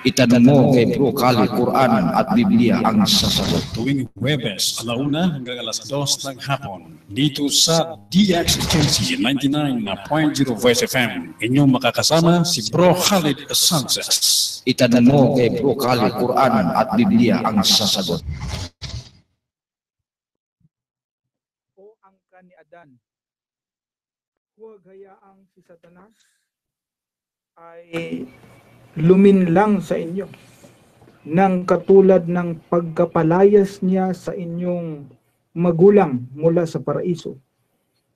Itanong mo kay Bro Khalid Quran at Biblia ang sasagot. Tuwing Huwebes, alauna hanggang alas 2 ng hapon, dito sa DXJC 99.0 Voice FM, inyong makakasama si Bro Khalid Sanchez. Itanong mo kay Bro Khalid Quran at Biblia ang sasagot. O ang kaniadan, huwag hayaang si Satanas ay luminlang sa inyo nang katulad ng pagkapalayas niya sa inyong magulang mula sa paraiso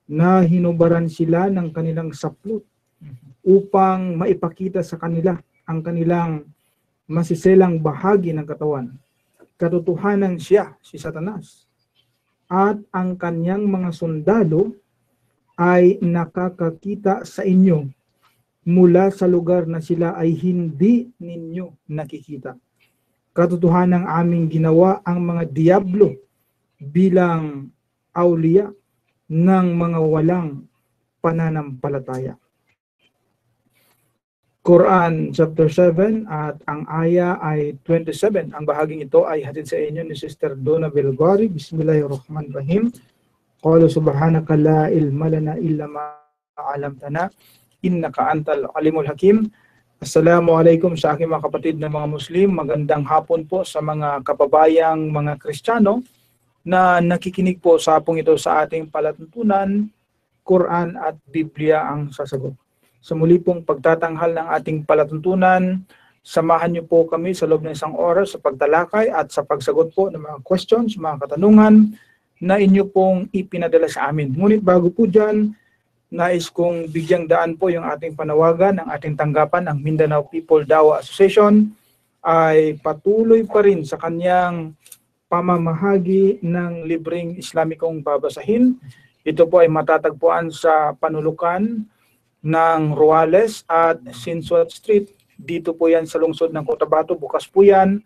na hinubaran sila ng kanilang saplot upang maipakita sa kanila ang kanilang masiselang bahagi ng katawan. Katotohanan siya, si Satanas, at ang kanyang mga sundalo ay nakakakita sa inyo mula sa lugar na sila ay hindi ninyo nakikita. Katotohanan ng aming ginawa ang mga diablo bilang awliya ng mga walang pananampalataya. Quran chapter 7 at ang aya ay 27. Ang bahaging ito ay hatid sa inyo ni Sister Donna Bilgari. Bismillahirrahmanirrahim. Qala subhanaka la ilma lana illa ma 'allamtana. Innaka antal alimul hakim. Assalamualaikum sa aking mga kapatid na mga Muslim. Magandang hapon po sa mga kababayang mga Kristiyano na nakikinig po sa hapong ito sa ating palatuntunan, Quran at Biblia ang sasagot. Sa muli pong pagtatanghal ng ating palatuntunan, samahan niyo po kami sa loob ng isang oras sa pagtalakay at sa pagsagot po ng mga questions, mga katanungan na inyo pong ipinadala sa amin. Ngunit bago po dyan, nais kong bigyang daan po yung ating panawagan, ang ating tanggapan ng Mindanao People Dawa's Association ay patuloy pa rin sa kanyang pamamahagi ng libreng Islamikong babasahin. Ito po ay matatagpuan sa panulukan ng Ruales at Sinsuot Street. Dito po yan sa lungsod ng Cotabato. Bukas po yan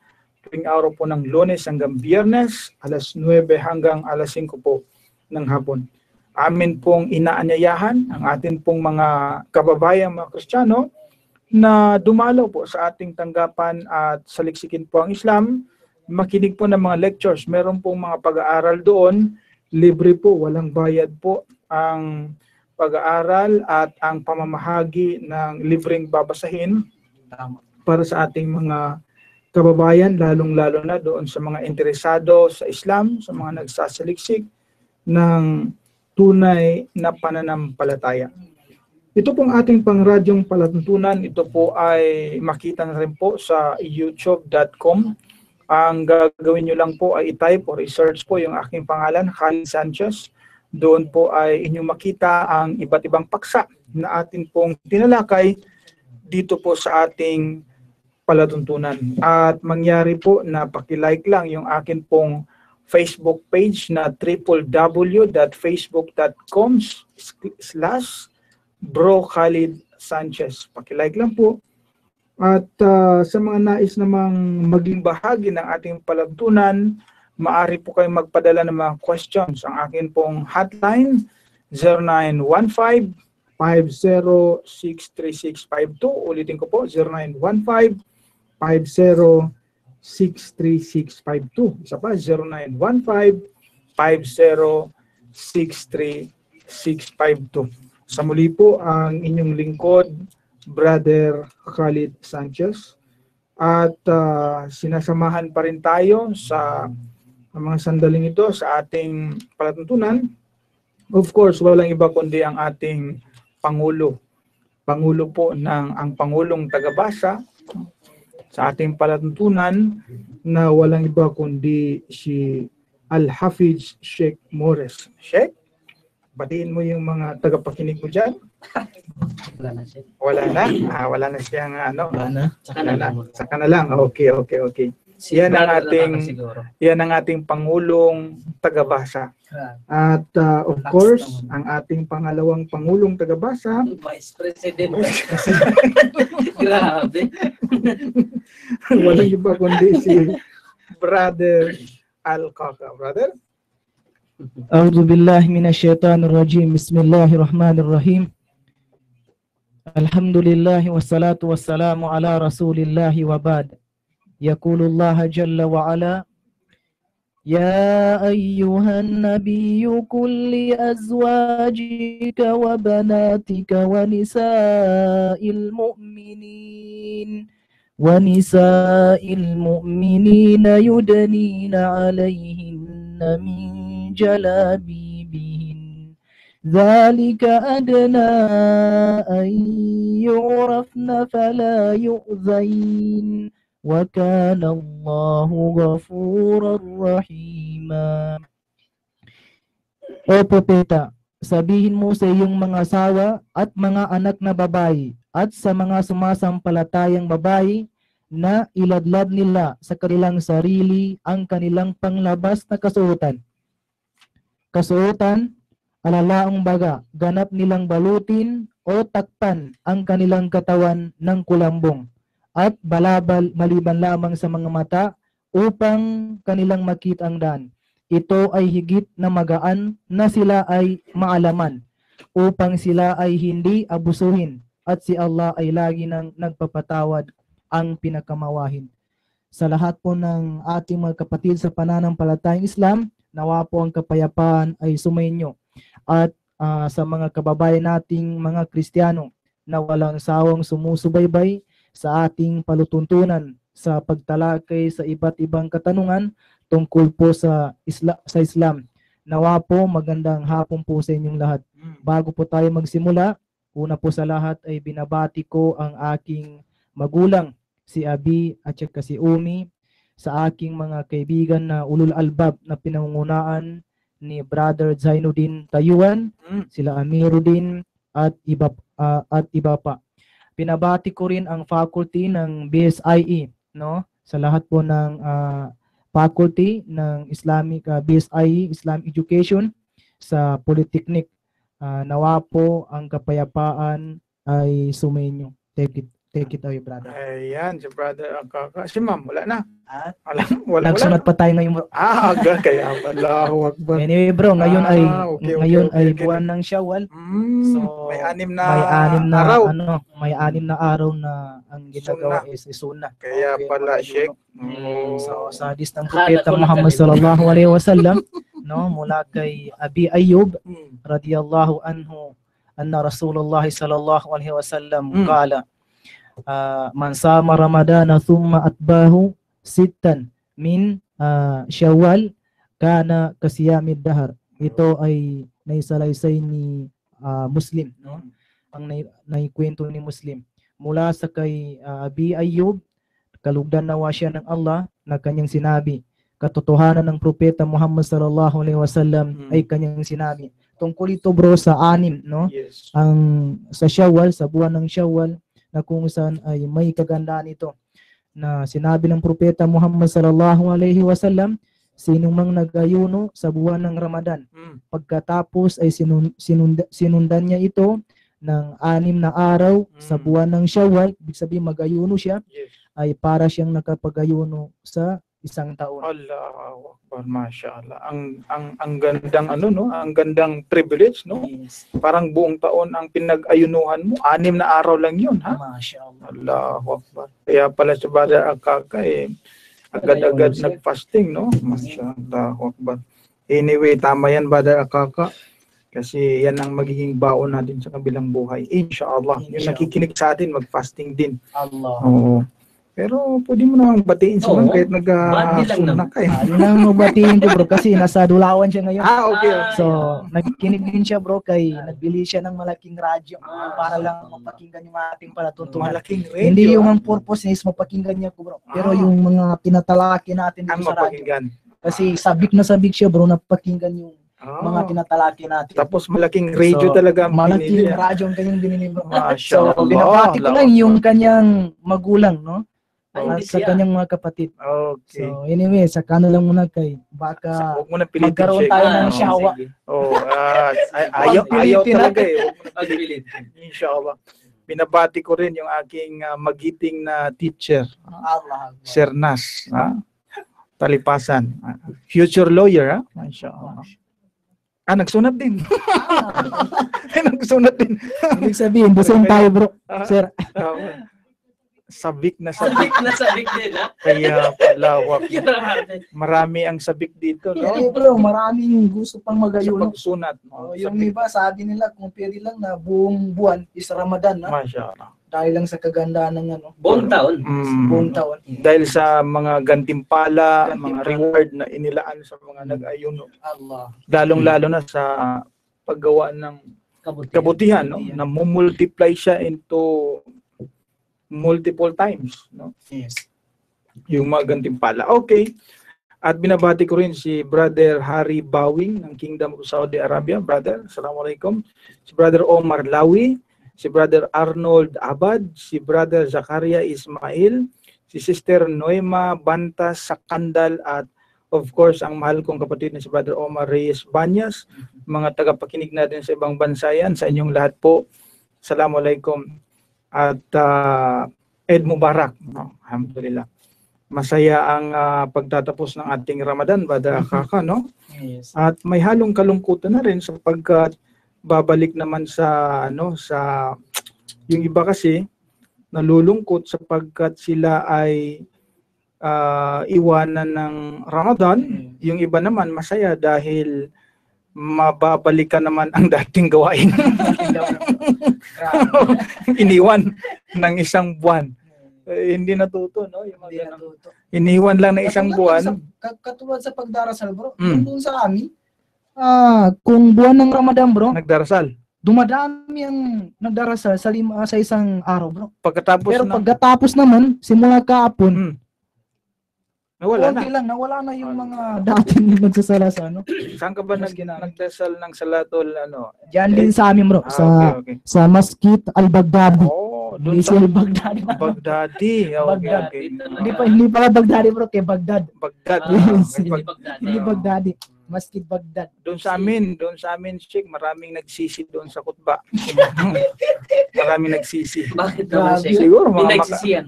tuwing araw po ng Lunes hanggang Biyernes, alas 9 hanggang alas 5 po ng hapon. Amin pong inaanyayahan ang atin pong mga kababayang mga Kristiyano na dumalaw po sa ating tanggapan at saliksikin po ang Islam. Makinig po ng mga lectures. Meron pong mga pag-aaral doon. Libre po, walang bayad po ang pag-aaral at ang pamamahagi ng libreng babasahin para sa ating mga kababayan, lalong-lalo na doon sa mga interesado sa Islam, sa mga nagsasaliksik ng tunay na pananampalataya. Ito pong ating pangradyong palatuntunan, ito po ay makita na rin po sa youtube.com. Ang gagawin nyo lang po ay i-type or i-search po yung aking pangalan, Khalid Sanchez. Doon po ay inyong makita ang iba't ibang paksa na atin pong tinalakay dito po sa ating palatuntunan. At mangyari po na paki-like lang yung akin pong Facebook page na www.facebook.com/Bro Khalid Sanchez. Pakilike lang po. At sa mga nais namang maging bahagi ng ating palatuntunan, maaari po kayong magpadala ng mga questions. Ang akin pong hotline 0915-5063652. Ulitin ko po, 0915-5063652. Isa pa, 0915-5063652. Sa muli po ang inyong lingkod, Brother Khalid Sanchez. At sinasamahan pa rin tayo sa mga sandaling ito sa ating palatuntunan. Of course, walang iba kundi ang ating Pangulo. Pangulo po ng ang Pangulong Tagabasa sa ating palatuntunan na walang iba kundi si Al-Hafidz Sheikh Morris. Sheikh, batiin mo yung mga tagapakinig mo dyan. Wala na siya. Wala na? Wala na siyang ano? Wala na. Saka na lang. Okay. Yan ang ating, Pangulong Tagabasa. At of course, ang ating pangalawang Pangulong Tagabasa, Vice President. Grabe. Walang iba kundi si Brother Al-Qahhar. Brother? A'udhu billahi minash shaitanir rajim. Bismillahirrahmanirrahim. Alhamdulillah wassalatu wassalamu ala rasulillah wa ba'd. Yaqulullah jalla wa ala, ya ayyuhan nabiyyu kulli azwajika wa banatika wa nisa'il mu'minin yudnina 'alayhinna min jalabibihin ذلك أدنى أن يعرفن فلا يؤذين وكان الله غفورا رحيما. O propeta, sabihin mo sa iyong mga asawa at mga anak na babae at sa mga sumasampalatayang babae na iladlad nila sa kanilang sarili ang kanilang panglabas na kasuotan. Alalaong baga, ganap nilang balutin o takpan ang kanilang katawan ng kulambong at balabal maliban lamang sa mga mata upang kanilang makita ang daan. Ito ay higit na magaan na sila ay maalaman upang sila ay hindi abusuhin at si Allah ay lagi nang nagpapatawad ang pinakamawahin. Sa lahat po ng ating mga kapatid sa pananampalatayang Islam, nawa po ang kapayapaan ay sumainyo. At sa mga kababayan nating mga Kristiyano na walang sawang sumusubaybay sa ating palutuntunan sa pagtalakay sa iba't ibang katanungan tungkol po sa Islam. Nawa po, magandang hapon po sa inyong lahat. Bago po tayo magsimula, una po sa lahat ay binabati ko ang aking magulang, si Abi at saka si Umi, sa aking mga kaibigan na ulul albab na pinangungunahan ni Brother Zainuddin Tayuan, sila Amiruddin at iba pa. Pinabati ko rin ang faculty ng BSIE, no? Sa lahat po ng faculty ng Islamic BSIE, Islam Education sa Polytechnic. Nawa po ang kapayapaan ay sumainyo. Take it away, brother. Ayan, si brother Al-Qahhar. Si ma'am, wala na. Ha? Wala. Nagsunod pa tayo ngayon. Aga, kaya Allahu Akbar. Anyway bro, ngayon ay buwan ng Shawwal. So, may anim na araw na ang ginagawa is sunnah. Kaya pala, Sheikh. So, sa hadis ng Propeta Muhammad sallallahu alaihi wasallam, no, mula kay Abi Ayyub radhiyallahu anhu, anna Rasulullah sallallahu alaihi wasallam qala, man sama Ramadana thumma atbahu sittan min Syawal kana kasiyamid dahar. Ito ay naisalaysay ni Muslim, no? Ang naikwento ni Muslim mula sa kay Abi Ayyub, kalugdan nawa siya ng Allah, na kanyang sinabi, katotohanan ng Propeta Muhammad sallallahu alaihi wasallam ay kanyang sinabi. Tungkol ito bro sa anim, no? Yes. Ang sa Syawal, sa buwan ng Syawal, na kung saan ay may kagandaan ito na sinabi ng Propeta Muhammad sallallahu alaihi wasallam, sino mang nagayuno sa buwan ng Ramadan pagkatapos ay sinundan niya ito ng 6 na araw sa buwan ng Shawwal, ibig sabihin magayuno siya, yes, ay para siyang nakapagayuno sa isang taon. Allahu Akbar, mashallah. Ang gandang ano, no? Ang gandang privilege, no? Yes. Parang buong taon ang pinag-ayunuhan mo, 6 na araw lang 'yun, ha? Mashallah. Allahu Akbar. Kaya pala si Brother Al-Qahhar agad-agad nag-fasting, no? Mashallah. Allahu Akbar. Anyway, tama 'yan Brother Al-Qahhar. Kasi 'yan ang magiging baon natin sa kabilang buhay, inshallah. Yung nakikinig sa atin, mag-fasting din. Allah. Oo. Pero pwede mo namang batiin siya kahit nag-sunak ka eh. Ano lang mabatiin ko bro kasi nasa Dulawan siya ngayon. Okay. So, nagkinig din siya bro kay nagbili siya ng malaking radyo para lang mapakinggan yung ating palatuntunan. Malaking radio. Hindi yung ang purpose niya is mapakinggan niya ko bro. Pero yung mga tinatalaki natin dito sa radyo. Kasi sabik na sabik siya bro na pakinggan yung mga tinatalaki natin. Tapos malaking radio talaga ang binili. Malaking radyo ang kanyang binili bro. So, binabati ko lang yung kanyang magulang, no? Sa kanyang mga kapatid. Okay. So anyway, sa kanila muna kay baka magkaroon tayo ng shawa. Ayaw talaga eh. Inshallah. Binabati ko rin yung aking magiting na teacher. Allah. Sir Nas. Talipasan. Future lawyer. Inshallah. nagsunat din. Nagsunat din. Ibig sabihin, busong tayo, bro. Sir. Sabik na sabik. Din, ha? Kaya palawak. Marami ang sabik dito, no? Kaya, bro, maraming gusto pang magayuno. Sa pagsunat. No? Yung iba, sabi nila, kung pwede lang na buong buwan is Ramadan, ha? Masya Allah. Dahil lang sa kagandaan ng ano. Buong taon. Buong taon. Dahil sa mga gantimpala, mga reward na inilaan sa mga nag-ayuno. Allah. Lalong-lalo na sa paggawa ng kabutihan, no? Na mumultiply siya into multiple times, no? Yes. Yung mga gantimpala. Okay. At binabati ko rin si Brother Harry Bawing ng Kingdom of Saudi Arabia. Brother, assalamualaikum. Si Brother Omar Lawi, si Brother Arnold Abad, si Brother Zakaria Ismail, si Sister Noema Banta Sakandal, at of course, ang mahal kong kapatid na si Brother Omar Reyes Banyas, mga tagapakinig natin sa ibang bansa yan, sa inyong lahat po. Assalamualaikum. At Eid Mubarak. No? Alhamdulillah. Masaya ang pagtatapos ng ating Ramadan, Brother Al-Qahhar, no? Yes. At may halong kalungkutan na rin sapagkat babalik naman sa ano, sa yung iba kasi nalulungkot sapagkat sila ay iwanan ng Ramadan, yung iba naman masaya dahil mababalikan naman ang dating gawain. Iniwan ng isang buwan. Hindi natuto, no? Yung mga natuto. Iniwan lang na isang buwan. Katulad sa pagdarasal, bro. Doon sa amin, kung buwan ng Ramadan, bro, nagdarasal. Dumadami ang nagdarasal sa sa isang araw, bro. Pagkatapos pero pagkatapos naman, simula kaapon, nawala na. Lang, nawala na yung mga dating nagsasalasa, no? Saan ka ba nagdasal ng salatol, ano? Diyan din sa amin, bro. Okay. Sa Masjid al-Baghdad. Oh, doon sa al-Baghdad. Baghdadi. Okay. Hindi pa Baghdadi, bro. Kay Baghdad. Baghdad. Hindi Baghdadi. Masjid Baghdad. Doon sa amin, Sheikh, maraming nagsisi doon sa khutba. Maraming nagsisi. Bakit daw, Sheikh? Siguro, mga magsisiyan.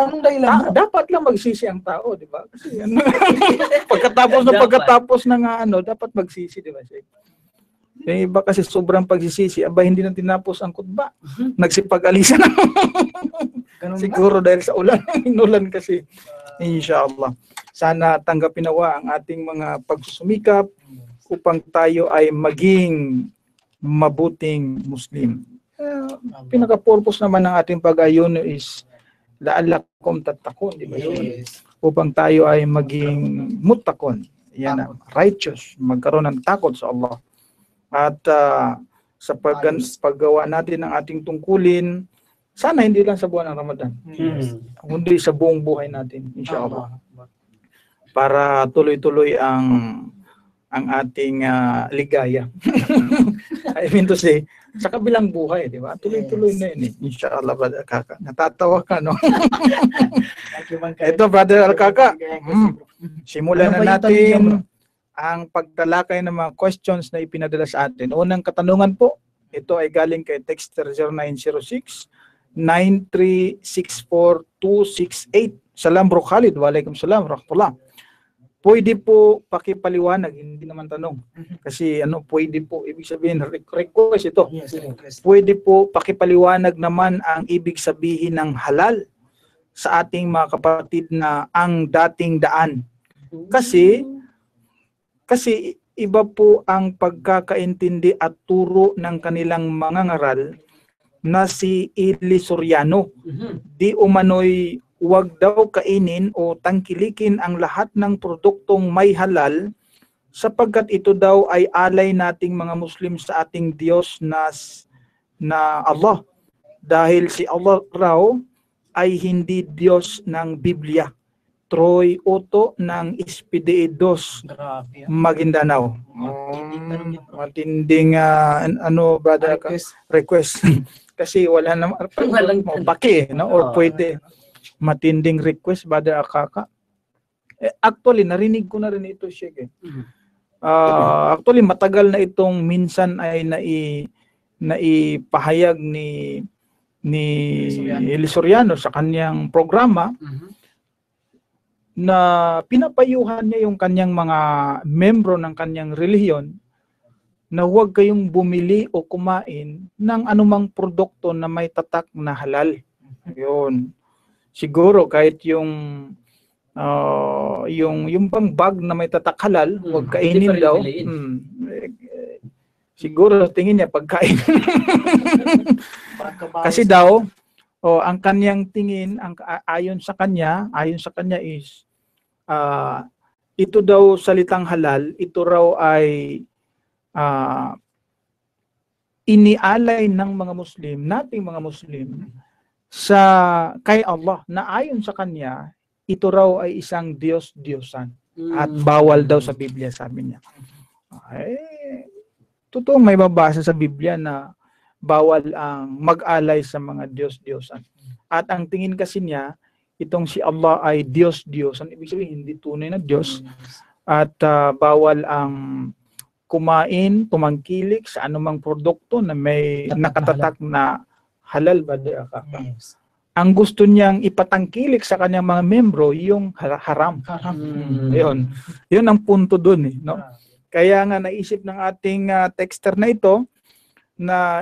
Anong dahilan? Dapat lang magsisi ang tao, di ba? Kasi ano, pagkatapos ng ano, dapat magsisi, di ba, Sheikh? Yung iba kasi sobrang pagsisisi, aba hindi na tinapos ang khutba. Nagsipag-alisa na. Siguro dahil sa ulan, inulan kasi. Inshallah. Sana tanggapin nawa ang ating mga pagsusumikap upang tayo ay maging mabuting Muslim. Pinaka-purpose naman ng ating pag-ayuno is la'allakum tattaqun, di ba yun? Yes. Upang tayo ay maging muttaqun, yan, righteous, magkaroon ng takot sa Allah. At sa paggawa natin ng ating tungkulin, sana hindi lang sa buwan ng Ramadan, kundi sa buong buhay natin, inshallah. Para tuloy-tuloy ang ating ligaya. I mean to say, sa kabilang buhay, di ba? Tuloy-tuloy na yun. Inshallah, Brother Al-Qahhar. Natatawa ka, no? Ito, Brother Al-Qahhar. Simulan na natin ang pagtalakay ng mga questions na ipinadala sa atin. Unang katanungan po, ito ay galing kay Texter 0906-9364268. Salam, Bro Khalid. Walaikum salam, rahmatullah. Pwede po pakipaliwanag, hindi naman tanong. Kasi ano, pwede po, ibig sabihin, request ito. Yes, pwede po pakipaliwanag naman ang ibig sabihin ng halal sa ating mga kapatid na ang dating daan. Kasi iba po ang pagkakaintindi at turo ng kanilang mangangaral na si Eliseo Soriano. Di umano'y huwag daw kainin o tangkilikin ang lahat ng produktong may halal sapagkat ito daw ay alay nating mga Muslim sa ating Diyos na Allah, dahil si Allah raw ay hindi Diyos ng Biblia. Troy Otto ng SPDE 2 Maguindanao. Matinding ano, brother, request. Kasi wala namang paki, no? Or pwede. Matinding request, Brother Al-Qahhar. Actually, narinig ko na rin ito, Sheikh. Actually, matagal na itong minsan ay naipahayag ni Eliseo Soriano sa kanyang programa na pinapayuhan niya yung kanyang mga membro ng kanyang relihiyon na huwag kayong bumili o kumain ng anumang produkto na may tatak na halal. Yun. Siguro kahit yung pang bag na may tatak halal, huwag kainin daw. Siguro tingin niya pagkain. Kasi daw, ang kaniyang tingin, ayon sa kanya is ito daw salitang halal, ito raw ay inialay ng mga Muslim, nating mga Muslim, sa kay Allah, na ayon sa kanya, ito raw ay isang Diyos-Diyosan at bawal daw sa Biblia, sabi niya. Totoo, may babasa sa Biblia na bawal ang mag-alay sa mga Diyos-Diyosan. At ang tingin kasi niya, itong si Allah ay Diyos-Diyosan. Ibig sabihin, hindi tunay na Diyos. At bawal ang kumain, tumangkilik sa anumang produkto na may nakatatak na halal ba di ka? Yes. Ang gusto niyang ipatangkilik sa kanyang mga membro, yung haram. Ayun. Yun ang punto dun eh. No? Kaya nga naisip ng ating texter na ito na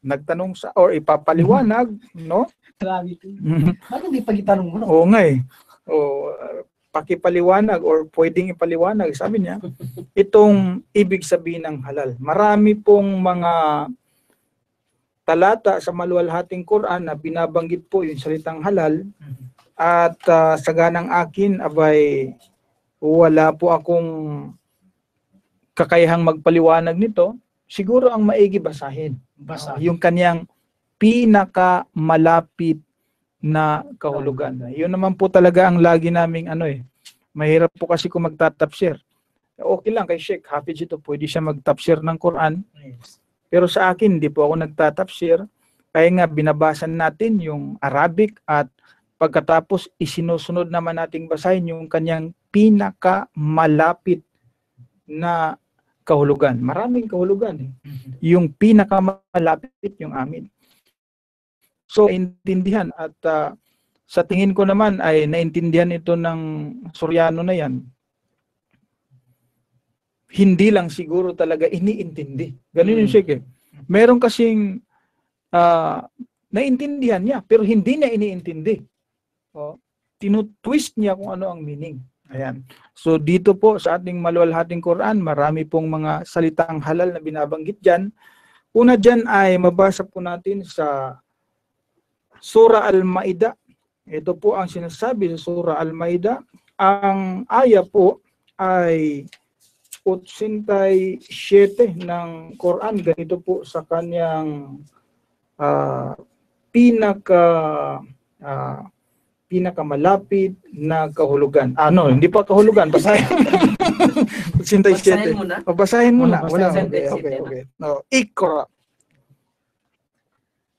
nagtanong sa or ipapaliwanag, no? Grabe 'to. Bakit hindi pagitanong mo? Oo nga eh. O pakipaliwanag or pwedeng ipaliwanag, sabi niya, itong ibig sabihin ng halal. Marami pong mga talata sa maluwalhating Quran na binabanggit po yung salitang halal at sa ganang akin, abay, wala po akong kakayahang magpaliwanag nito. Siguro ang maigi basahin. Yung kaniyang pinakamalapit na kahulugan. Yun naman po talaga ang lagi naming mahirap po kasi kung magtatapsir. Okay lang kay Sheikh Hafidz ito, pwede siya magtapsir ng Quran. Pero sa akin, hindi po ako nagtatapsir. Kaya nga binabasan natin yung Arabic at pagkatapos isinusunod naman nating basahin yung kaniyang pinakamalapit na kahulugan. Maraming kahulugan eh. Yung pinakamalapit yung amin. So, intindihan at sa tingin ko naman ay naintindihan ito ng Soriano na yan. Hindi lang siguro talaga iniintindi. Ganun yung Sheikh eh. Meron kasing naintindihan niya pero hindi niya iniintindi. O, tinutwist niya kung ano ang meaning. Ayan. So, dito po sa ating maluwalhating Quran, marami pong mga salitang halal na binabanggit dyan. Una dyan ay mabasa po natin sa Surah Al-Maida. Ito po ang sinasabi sa Surah Al-Maida. Ang aya po ay 87 ng Quran. Ganito po sa kanyang pinakamalapit na kahulugan. Hindi pa kahulugan. Basahin. 87. Basahin mo na. Basahin mo na. Okay. Ikra.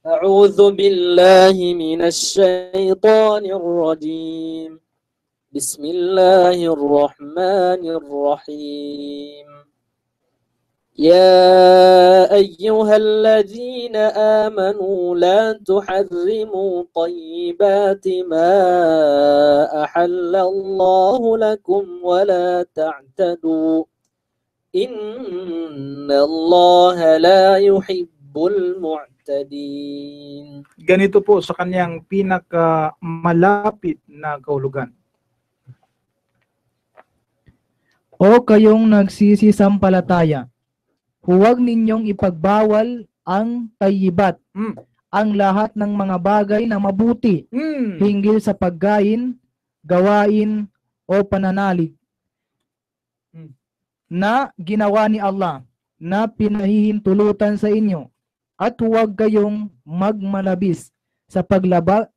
أعوذ بالله من الشيطان الرجيم بسم الله الرحمن الرحيم يا أيها الذين آمنوا لا تحرموا طيبات ما أحل الله لكم ولا تعتدوا إن الله لا يحب المعتدين. Ganito po sa kaniyang pinakamalapit na kahulugan. O kayong nagsisisampalataya, huwag ninyong ipagbawal ang tayyibat, ang lahat ng mga bagay na mabuti, hinggil sa paggain, gawain, o pananalig, na ginawa ni Allah, na pinahihintulutan sa inyo. At huwag kayong magmalabis sa paglabag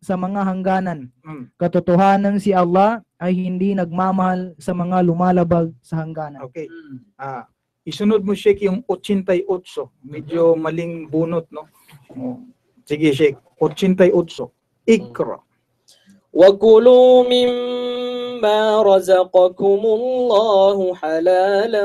sa mga hangganan. Katotohanan si Allah ay hindi nagmamahal sa mga lumalabag sa hangganan. Okay. Isunod mo, Sheikh, yung 88. Medyo maling bunot, no? Sige, Sheikh. 88. Ikra. وَكُلُوا مِمَّا رَزَقَكُمُ اللَّهُ حَلَالًا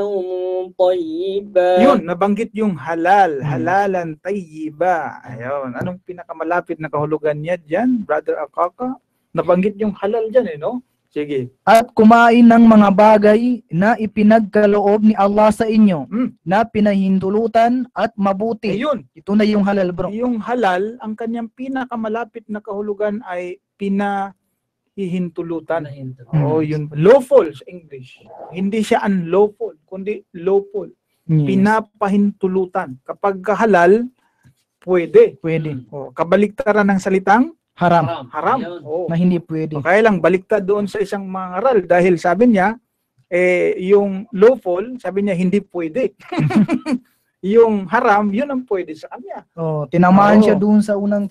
طَيِّبًا. Yun, nabanggit yung halal, halalan tayyiba. Ayun, anong pinakamalapit na kahulugan niya dyan, Brother Al-Qahhar? Nabanggit yung halal dyan eh, no? Sige. At kumain ng mga bagay na ipinagkaloob ni Allah sa inyo, na pinahintulutan at mabuti. Ayun. Ito na yung halal, bro. Yung halal, ang kanyang pinakamalapit na kahulugan ay pinahihintulutan. Oh, yun. Lawful sa English. Hindi siya unlawful, kundi lawful. Yes. Pinapahintulutan. Kapag halal, pwede. Pwede. Oh, kabaliktaran ng salitang haram. Haram. Oh. Na hindi pwede. Kaya lang, baliktad doon sa isang mangaral dahil sabi niya, yung lawful, sabi niya, hindi pwede. Yung haram, yun ang pwede sa kanya. Oh, tinamaan siya doon sa unang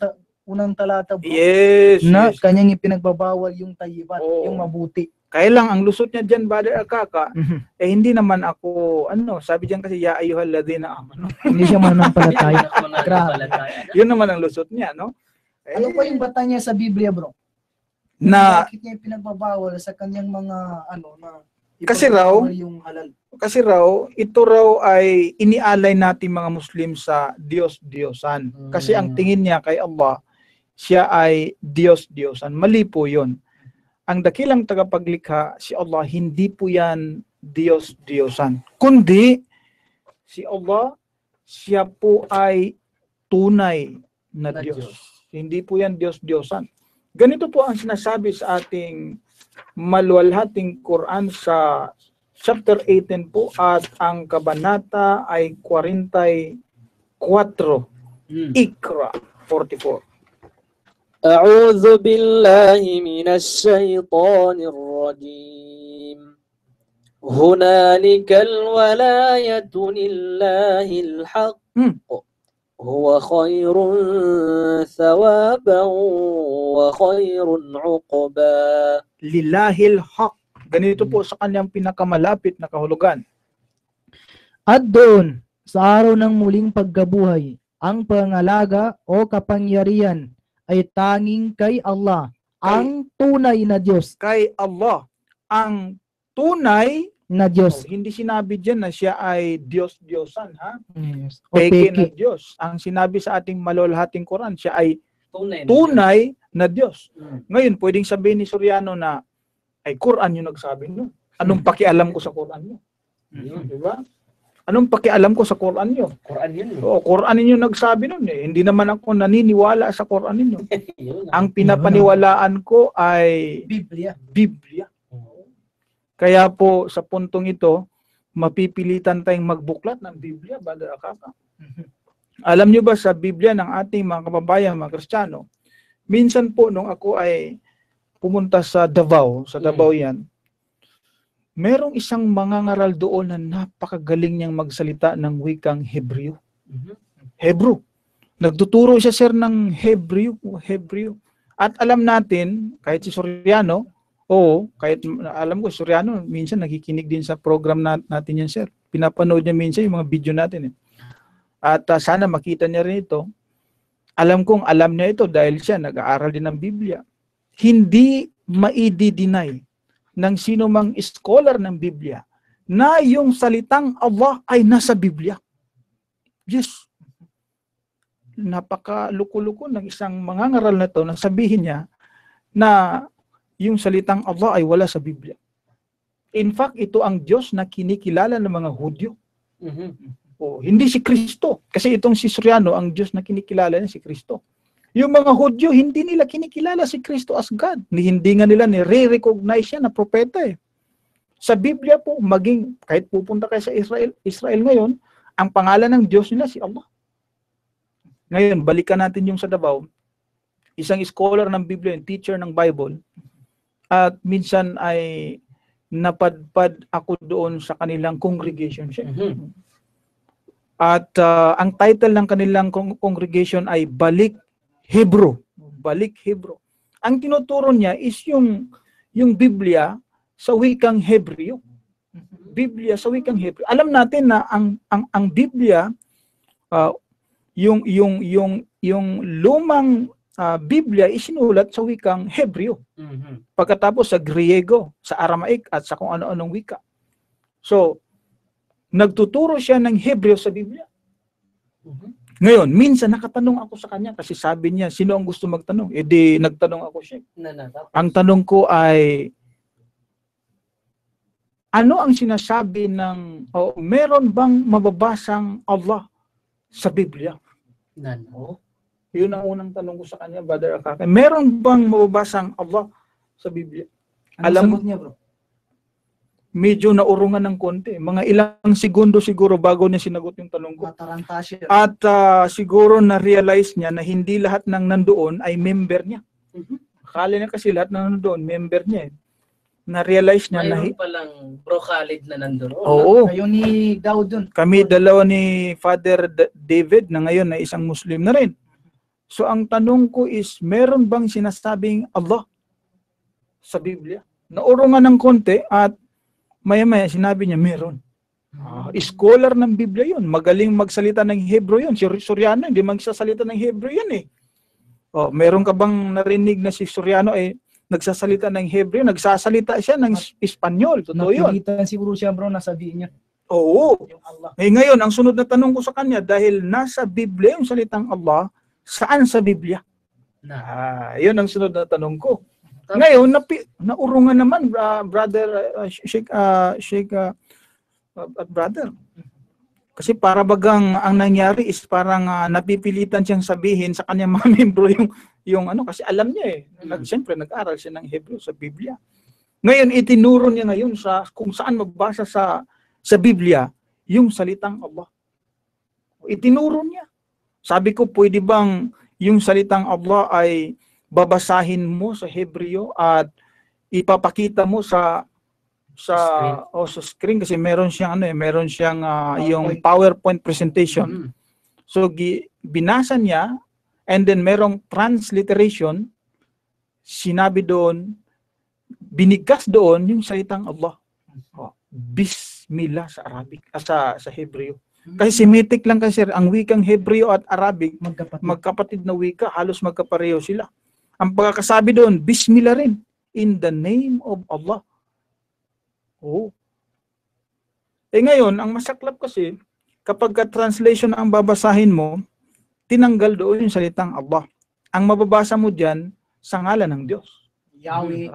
talata. Yes. Na kanyang ipinagbabawal yung tayyiban, yung mabuti. Kaya lang, ang lusot niya dyan, Brother Al-Qahhar, hindi naman ako, sabi dyan kasi, ya ayuhal ladina amanu. Hindi siya manampalataya. Yun naman ang lusot niya, no? Ano pa yung bata niya sa Biblia, bro? Na bakit niya pinagbabawal sa kanyang mga kasi raw ito raw ay inialay natin mga Muslim sa Diyos-Diyosan. Kasi ang tingin niya kay Allah, siya ay Diyos-Diyosan. Mali po 'yon. Ang dakilang tagapaglikha si Allah, hindi po 'yan Diyos-Diyosan. Kundi si Allah, siya po ay tunay na Diyos. Hindi po yan Diyos-Diyosan. Ganito po ang sinasabi sa ating maluwalhating Quran sa chapter 18 po at ang kabanata ay 44. Iqra 44. A'udhu billahi minash shaytanir rajim. Hunalikal walayatu lillahil haqq. Huwa khayrun thawaban wa khayrun uqba. Lillahil haq. Ganito po sa kanyang pinakamalapit na kahulugan. At doon, sa araw ng muling paggabuhay, ang pangalaga o kapangyarihan ay tanging kay Allah, ang tunay na Diyos. Kay Allah, ang tunay na Diyos. Oh, hindi sinabi dyan na siya ay Diyos-Diyosan, ha? Yes. Peke na Diyos. Ang sinabi sa ating malolhating Quran, siya ay tunay na Diyos. Ngayon, pwedeng sabihin ni Soriano na, ay Quran yung nagsabi nyo. Anong pakialam ko sa Quran nyo? Diba? Anong pakialam ko sa Quran nyo? Quran yun. Oo, Quran yung nagsabi nun eh. Hindi naman ako naniniwala sa Quran ninyo. Ang pinapaniwalaan ko ay Biblia. Biblia. Kaya po sa puntong ito, mapipilitan tayong magbuklat ng Biblia, Brother Al-Qahhar. Alam nyo ba sa Biblia ng ating mga kababayan, mga Kristiyano, minsan po nung ako ay pumunta sa Davao yan, merong isang mangangaral doon na napakagaling niyang magsalita ng wikang Hebreo. Hebrew. Nagtuturo siya, sir, ng Hebreo. At alam natin, kahit si Soriano, oo, kahit alam ko, Soriano, minsan nakikinig din sa program natin yan, sir. Pinapanood niya minsan yung mga video natin. Eh. At sana makita niya rin ito. Alam kong alam niya ito dahil siya nag-aaral din ng Biblia. Hindi maidi-deny ng sino mang scholar ng Biblia na yung salitang Allah ay nasa Biblia. Yes. Napakaluko-luko ng isang mangangaral na ito na sabihin niya na yung salitang Allah ay wala sa Biblia. In fact, ito ang Diyos na kinikilala ng mga Hudyo. O, hindi si Kristo. Kasi itong si Soriano, ang Diyos na kinikilala niya si Kristo. Yung mga Hudyo, hindi nila kinikilala si Kristo as God. Hindi nga nila nire-recognize siya na propeta eh. Sa Biblia po, maging, kahit pupunta kayo sa Israel ngayon, ang pangalan ng Diyos nila si Allah. Ngayon, balikan natin yung sa Davao. Isang scholar ng Biblia, teacher ng Bible, at minsan ay napadpad ako doon sa kanilang congregation. At ang title ng kanilang congregation ay Balik Hebrew. Balik Hebrew. Ang tinuturo niya is yung Biblia sa wikang Hebreo. Biblia sa wikang Hebreo. Alam natin na ang Biblia, yung lumang Biblia isinulat sa wikang Hebreo. Pagkatapos sa Griego, sa Aramaic at sa kung ano-anong wika. So, nagtuturo siya ng Hebreo sa Biblia. Ngayon, minsan nakatanong ako sa kanya kasi sabi niya, sino ang gusto magtanong? E di nagtanong ako siya. Ang tanong ko ay, Ano ang sinasabi ng, o meron bang mababasang Allah sa Biblia? Nano? Yun ang unang tanong ko sa kanya, Brother Al-Qahhar. Meron bang mababasang Allah sa Biblia? Ano alam mo niya, bro? Medyo naurungan ng konti. Mga ilang segundo siguro bago niya sinagot yung tanong ko. Mataranta siya. At siguro na-realize niya na hindi lahat ng nandoon ay member niya. Akala niya kasi lahat ng nandoon, member niya eh. Na-realize niya mayroon na... palang Bro Khalid na nandoon. Oo. Kayo ni Daud dun. Kami dalawa ni Father David na ngayon ay isang Muslim na rin. So ang tanong ko is, meron bang sinasabing Allah sa Biblia? Naurungan ng konti at maya-maya sinabi niya, meron. Scholar ng Biblia yun. Magaling magsalita ng Hebrew yun. Si Soriano, hindi magsasalita ng Hebrew yun eh. Oh, meron ka bang narinig na si Soriano eh, nagsasalita ng Hebrew, nagsasalita siya ng Espanyol. Totoo yun. Nakilitan siguro siya, bro, nasabihin niya. Oo. Eh, ngayon, ang sunod na tanong ko sa kanya, dahil nasa Biblia yung salitang Allah, saan sa Biblia? Yun ang sunod na tanong ko. Ngayon, naurungan naman, Brother Sheikh, kasi para bagang ang nangyari is parang napipilitan siyang sabihin sa kanyang mga membro yung ano, kasi alam niya eh. Siyempre, nag-aral siya ng Hebrew sa Biblia. Ngayon, itinuro niya ngayon sa, kung saan magbasa sa Biblia yung salitang Allah. Itinuro niya. Sabi ko, pwede bang yung salitang Allah ay babasahin mo sa Hebreo at ipapakita mo sa screen kasi meron siyang ano eh, meron siyang yung PowerPoint presentation. So binasa niya and then merong transliteration, sinabi doon, binigkas doon yung salitang Allah. Bismillah sa Arabic, sa Hebreo. Kasi Semitic lang kasi ang wikang Hebreo at Arabic magkapatid na wika, halos magkapareho sila. Ang pagkakasabi doon, Bismillah rin. In the name of Allah. Eh ngayon, ang masaklap kasi, kapag translation ang babasahin mo, tinanggal doon yung salitang Allah. Ang mababasa mo dyan, sa ngalan ng Diyos. Yahweh.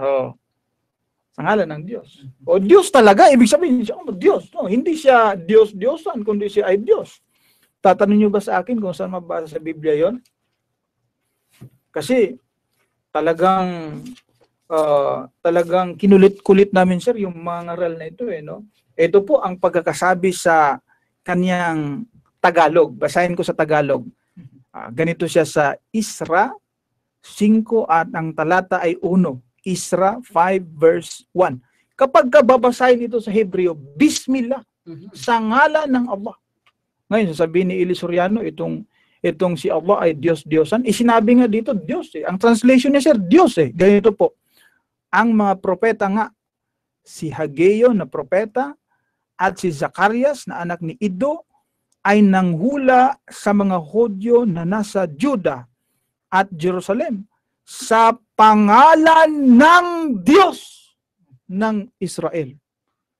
Sa ngalan ng Diyos. O Diyos talaga, ibig sabihin siya, Diyos. No? Hindi siya Diyos-Diyosan, kundi siya ay Diyos. Tatanong niyo ba sa akin kung saan mabasa sa Biblia yon? Kasi, talagang kinulit-kulit namin sir yung mga ngaral na ito eh, no? Ito po ang pagkakasabi sa kanyang Tagalog. Basahin ko sa Tagalog. Ganito siya sa Isra 5 at ang talata ay 1. Isra 5 verse 1. Kapag ka babasahin ito sa Hebreo, Bismillah, sa ngalan ng Allah. Ngayon, sasabihin ni Eli Soriano, itong si Allah ay Diyos-Diyosan. Sinabi nga dito, Diyos eh. Ang translation niya, sir, Diyos eh. Ganito po. Ang mga propeta nga, si Haggeo na propeta at si Zacarias na anak ni Iddo ay nanghula sa mga Hudyo na nasa Juda at Jerusalem sa pangalan ng Diyos ng Israel.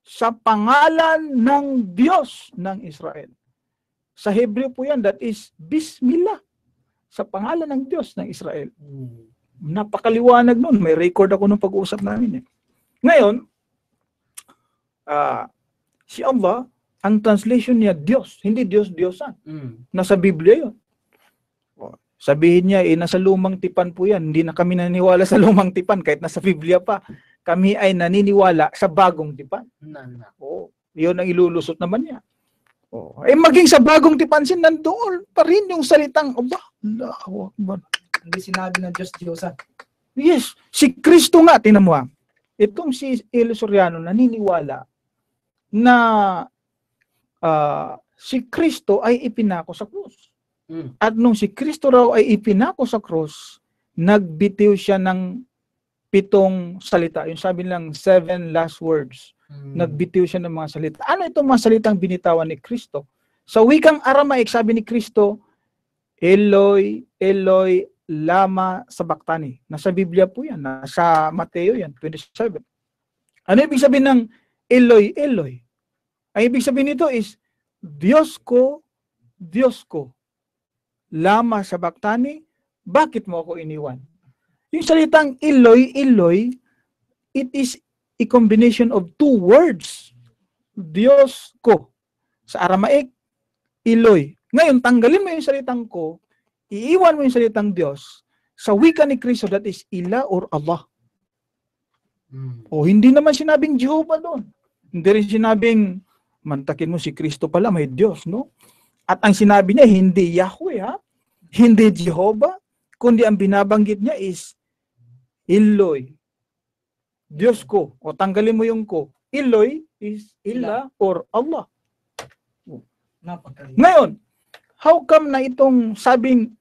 Sa pangalan ng Diyos ng Israel. Sa Hebreo po yan, that is Bismillah, sa pangalan ng Diyos ng Israel. Napakaliwanag nun. May record ako ng pag-uusap namin eh. Ngayon, si Allah, ang translation niya, Diyos, hindi Diyos-Diyosan. Nasa Biblia yun. Sabihin niya, nasa lumang tipan po yan. Hindi na kami naniniwala sa lumang tipan, kahit nasa Biblia pa. Kami ay naniniwala sa bagong tipan. Yun ang ilulusot naman niya. Maging sa bagong tipansin, nandoon pa rin yung salitang Allah. Allahu Akbar. Hindi sinabi ng Diyos-Diyosan. Yes. Si Kristo nga, tinan mo ha. Itong si Eliseo Soriano naniniwala na si Kristo ay ipinako sa krus. At nung si Kristo raw ay ipinako sa krus, nagbitiw siya ng 7 salita. Yung sabi lang, 7 last words. Nagbitiw siya ng mga salita. Ano itong mga salitang binitawan ni Kristo? Sa wikang Aramaic, sabi ni Kristo, Eloi, Eloi, lama sabaktani. Nasa Biblia po yan. Nasa Mateo yan, 27. Ano ibig sabihin ng Eloi, Eloi? Ang ibig sabihin nito is, Diyos ko, lama sabaktani, bakit mo ako iniwan? Yung salitang Eloi, Eloi, it is a combination of two words. Diyos ko. Sa Aramaic, Eloy. Ngayon, tanggalin mo yung salitang ko, iiwan mo yung salitang Diyos, sa wika ni Kristo, that is Ila or Allah. O hindi naman sinabing Jehovah doon. Hindi rin sinabing, mantakin mo si Kristo pala, may Diyos, no? At ang sinabi niya, hindi Yahweh, ha? Hindi Jehovah, kundi ang binabanggit niya is Eloy. Diyos ko. O tanggalin mo yung ko. Eloy is Ila or Allah. Ngayon, how come na itong sabing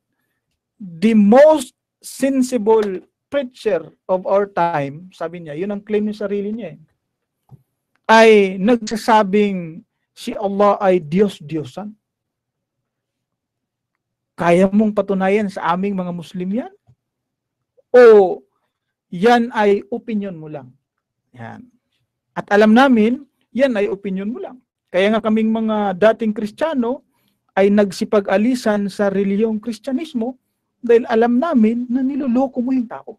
the most sensible preacher of our time, sabi niya, yun ang claim ng sarili niya, ay nagsasabing si Allah ay Diyos-Diyosan? Kaya mong patunayan sa aming mga Muslim yan? O yan ay opinion mo lang? Yan. At alam namin, yan ay opinion mo lang. Kaya nga kaming mga dating Kristiyano ay nagsipag-alisan sa reliyong Kristyanismo dahil alam namin na niloloko mo yung tao.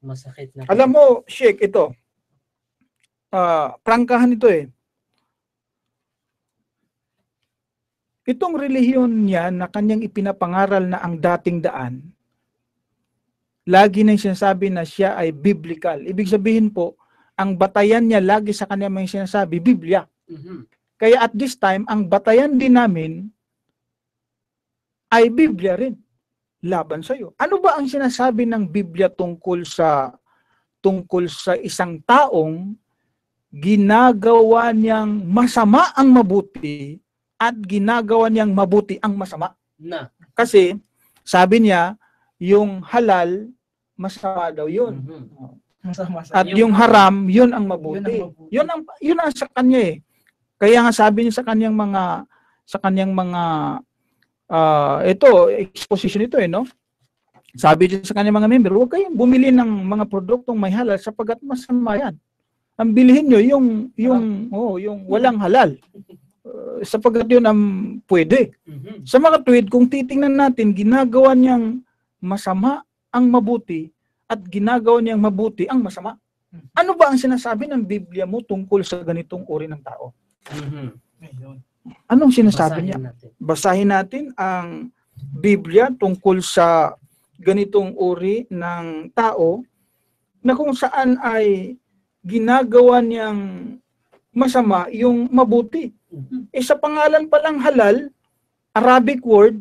Masakit na. Alam mo, Sheikh, ito. Prangkahan ito eh. Itong relihiyon niya na kanyang ipinapangaral na ang dating daan, lagi nang sinasabi na siya ay biblical. Ibig sabihin po, ang batayan niya lagi sa kanya may sinasabi, Biblia. Kaya at this time, ang batayan din namin ay Biblia rin. Laban sa'yo. Ano ba ang sinasabi ng Biblia tungkol sa isang taong ginagawa niyang masama ang mabuti at ginagawa niyang mabuti ang masama? Na. Kasi sabi niya, yung halal, masama daw yun. At yung haram, yun ang mabuti. Yun ang sa kanya eh. Kaya nga sabi niya sa kanyang mga ito exposition ito eh, no? Sabi niya sa kanyang mga member, huwag kayong bumili ng mga produktong may halal sapagkat masama yan. Ang bilihin niyo yung walang halal. Sapagkat yun ang pwede. Sa mga tweet, kung titingnan natin, ginagawa niyang masama ang mabuti at ginagawa niyang mabuti ang masama. Ano ba ang sinasabi ng Biblia mo tungkol sa ganitong uri ng tao? Anong sinasabi niya? Basahin natin ang Biblia tungkol sa ganitong uri ng tao na kung saan ay ginagawa niyang masama yung mabuti. Eh sa pangalan palang halal, Arabic word,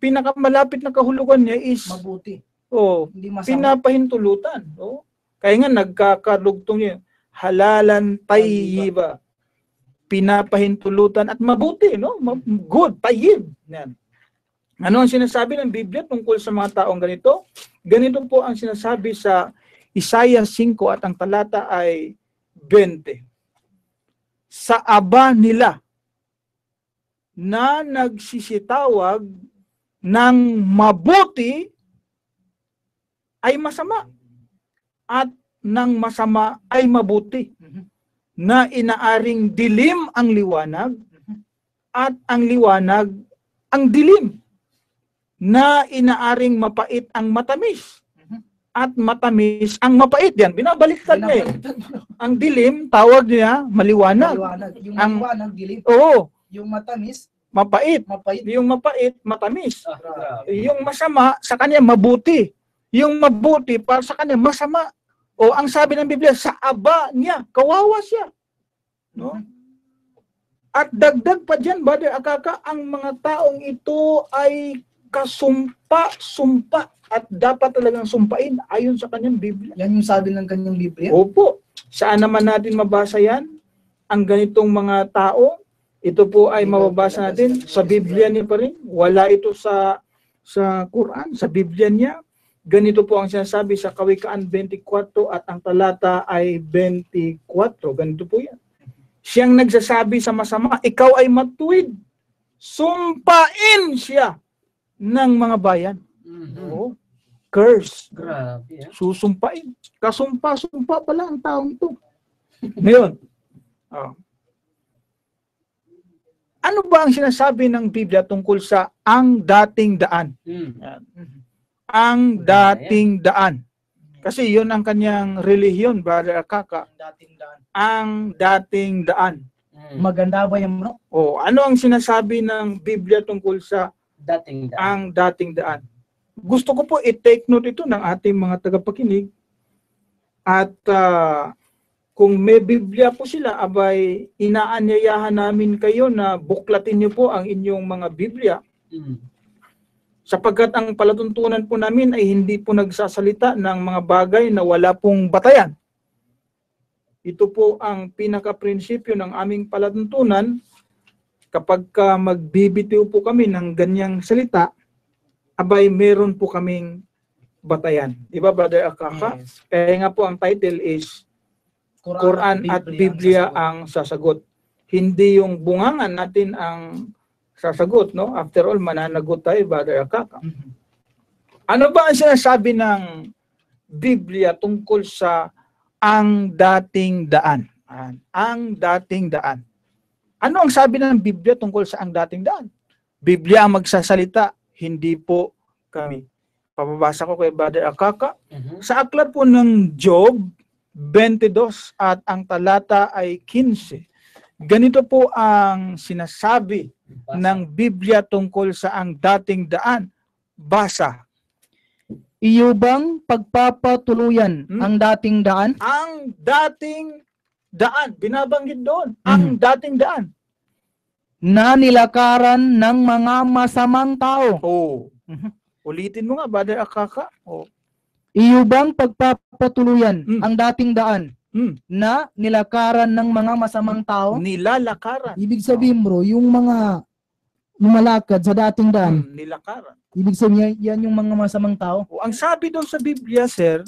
pinakamalapit na kahulugan niya is mabuti. Oh, pinapahintulutan. Oh. Kaya nga nagkakalugtong niya. Halalan tayyiba. Pinapahintulutan at mabuti, no? Good, tayyib. Yan. Ano ang sinasabi ng Biblia tungkol sa mga taong ganito? Ganito po ang sinasabi sa Isaiah 5 at ang talata ay 20. Sa aba nila na nagsisitawag ng mabuti ay masama at ng masama ay mabuti, na inaaring dilim ang liwanag at ang liwanag ang dilim, na inaaring mapait ang matamis at matamis ang mapait. Yan, binabaliktad niya eh. Ang dilim, tawag niya maliwanag. Yung maliwanag, dilim. Oo. Yung matamis, mapait. Yung mapait, matamis. Yung masama, sa kanya mabuti. Yung mabuti para sa kanya masama. O ang sabi ng Biblia, sa aba niya, kawawa siya, no? At dagdag pa diyan, brother Akaka, ang mga taong ito ay kasumpa-sumpa at dapat talagang sumpain ayon sa kanyang Biblia. Yan yung sabi ng kanyang Biblia. Opo. Saan naman natin mabasa yan? Ang ganitong mga tao, ito po ay mababasa natin sa Biblia niya pa rin. Wala ito sa Quran, sa Biblia niya. Ganito po ang sinasabi sa Kawikaan 24 at ang talata ay 24. Ganito po yan. Siyang nagsasabi sa masama, ikaw ay matuwid. Sumpain siya ng mga bayan. Oo. Curse. Grabe. Susumpain. Kasumpa-sumpa pala ang taong ito. Ngayon. Ano ba ang sinasabi ng Biblia tungkol sa ang dating daan? Ang dating daan. Kasi yun ang kanyang relihiyon, Brother Al-Qahhar. Ang dating daan. Hmm. Maganda ba yung bro? Oh, ano ang sinasabi ng Biblia tungkol sa dating daan? Ang dating daan. Gusto ko po i-take note ito ng ating mga tagapakinig. At kung may Biblia po sila, abay inaanyayahan namin kayo na buklatin niyo po ang inyong mga Biblia. Hmm. Sapagkat ang palatuntunan po namin ay hindi po nagsasalita ng mga bagay na wala pong batayan. Ito po ang pinaka-prinsipyo ng aming palatuntunan. Kapag magbibitiw po kami ng ganyang salita, abay meron po kaming batayan. Diba, Brother Al-Qahhar? Yes. Kaya nga po ang title is Quran at Biblia ang sasagot. Hindi yung bungangan natin ang sasagot, no? After all, mananagot tayo, Brother Al-Qahhar. Mm-hmm. Ano ba ang sinasabi ng Biblia tungkol sa ang dating daan? Ang dating daan. Ano ang sabi ng Biblia tungkol sa ang dating daan? Biblia ang magsasalita, hindi po kami. Papabasa ko kay Brother Al-Qahhar. Mm-hmm. Sa aklat po ng Job 22 at ang talata ay 15. Ganito po ang sinasabi ng Biblia tungkol sa ang dating daan. Basa. Iyo bang pagpapatuluyan ang dating daan? Ang dating daan. Binabanggit doon. Ang dating daan. Na nilakaran ng mga masamang tao. Oh. Ulitin mo nga, Brother Al-Qahhar. Oh. Iyo bang pagpapatuluyan ang dating daan na nilakaran ng mga masamang tao? Nilalakaran. Ibig sabihin bro, yung mga lumalakad sa dating daan. Nilakaran. Ibig sabihin yan yung mga masamang tao? Oh, ang sabi doon sa Biblia, sir,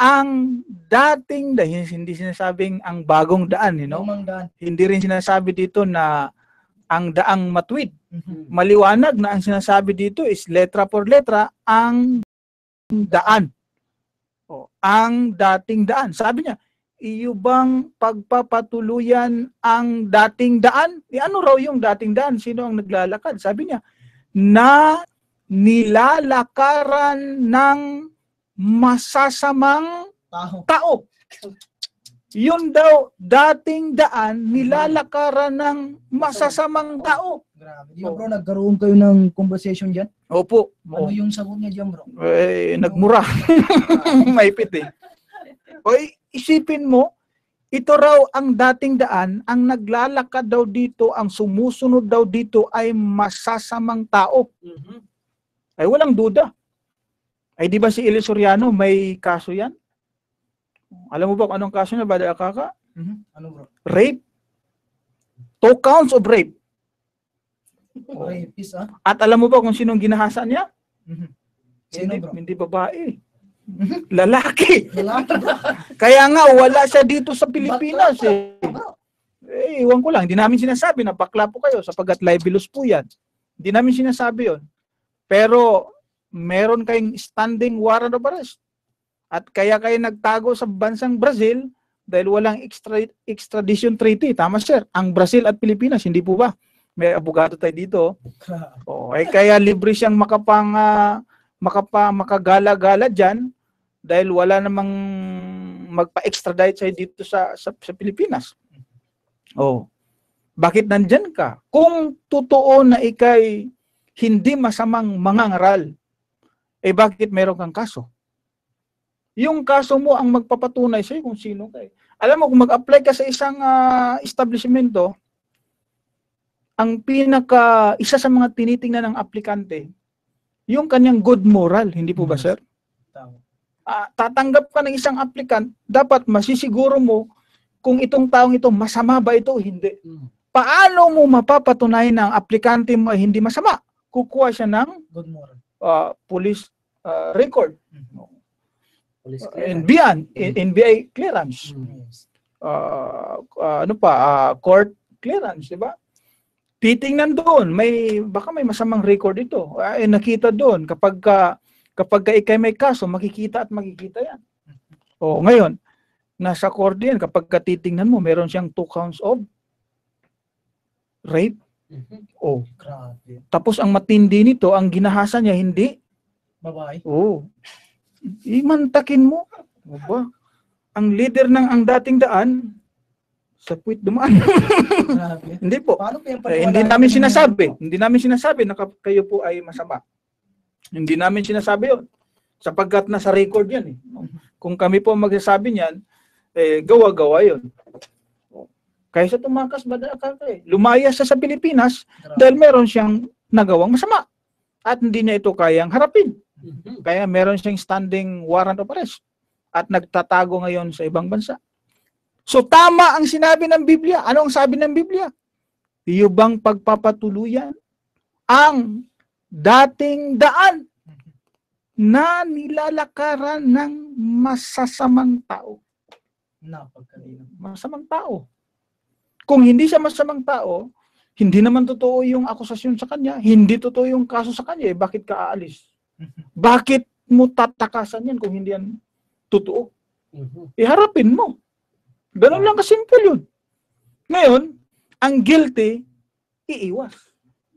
ang dating daan, hindi sinasabing ang bagong daan. You know? Hindi rin sinasabi dito na ang daang matuwid. Maliwanag na ang sinasabi dito is letra por letra ang daan. O, ang dating daan. Sabi niya, iyo bang pagpapatuluyan ang dating daan? E ano raw yung dating daan? Sino ang naglalakad? Sabi niya, na nilalakaran ng masasamang tao. Yun daw, dating daan, nilalakaran ng masasamang tao. Grabe. Di ba bro, nagkaroon kayo ng conversation dyan? Opo. Ano yung sagot niya dyan bro? Eh, nagmura. Maipit eh. O, isipin mo, ito raw ang dating daan, ang naglalakad daw dito, ang sumusunod daw dito ay masasamang tao. Ay walang duda. Ay di ba si Eliseo Soriano, may kaso yan? Alam mo ba kung anong kaso niya, Brother Al-Qahhar? Ano bro? Rape. 2 counts of rape. Oh. Rapist, ah? At alam mo ba kung sinong ginahasa niya? Sino, hindi, bro? Hindi babae. Lalaki. Lalaki bro. Kaya nga, wala siya dito sa Pilipinas. Eh, iwan ko lang. Hindi namin sinasabi na bakla po kayo sapagkat libelous po yan. Hindi namin sinasabi yon. Pero, meron kayong standing warrant of arrest. At kaya kayo nagtago sa bansang Brazil dahil walang extradition treaty. Tama sir, ang Brazil at Pilipinas, hindi po ba? May abogado tayo dito. Oh, eh, kaya libre siyang makagala-gala dyan dahil wala namang magpa-extradite sa'yo dito sa Pilipinas. Oh, bakit nandyan ka? Kung totoo na ikay hindi masamang mangangaral, eh bakit meron kang kaso? Yung kaso mo ang magpapatunay sa'yo kung sino ka. Alam mo, kung mag-apply ka sa isang establishmento, ang isa sa mga tinitingnan ng aplikante, yung kanyang good moral, hindi po ba, sir? Tatanggap ka ng isang applicant, dapat masisiguro mo kung itong taong ito, masama ba ito o hindi. Paano mo mapapatunay ng aplikante mo hindi masama? Kukuha siya ng good moral. Police record. NBI clearance. Court clearance, di ba? Titingnan doon, baka may masamang record ito. Ay nakita doon kapag ikay may kaso, makikita yan. Oh, ngayon, nasa court din kapag titingnan mo, meron siyang 2 counts of rape. Oh, grabe. Tapos ang matindi nito, ang ginahasa niya hindi babae. Oh. imantakin mo. Oba, ang leader ng ang dating daan, sa puwit dumaan. Hindi po. Hindi namin sinasabi. Hindi namin sinasabi na kayo po ay masama. Hindi namin sinasabi yun. Sapagkat nasa record yan. Eh. Kung kami po magsasabi niyan, eh, gawa-gawa yun. Kaysa tumakas ba lumayas sa Pilipinas dahil meron siyang nagawang masama. At hindi niya ito kayang harapin. Kaya meron siyang standing warrant of arrest. At nagtatago ngayon sa ibang bansa. So tama ang sinabi ng Biblia. Ano ang sabi ng Biblia? Yung bang pagpapatuluyan ang dating daan na nilalakaran ng masasamang tao. Masamang tao. Kung hindi siya masamang tao, hindi naman totoo yung akusasyon sa kanya, hindi totoo yung kaso sa kanya, eh, bakit ka aalis? Bakit mo tatakasan yan kung hindi yan totoo? Iharapin mo. Ganun lang kasimple yun. Ngayon, ang guilty, iiwas.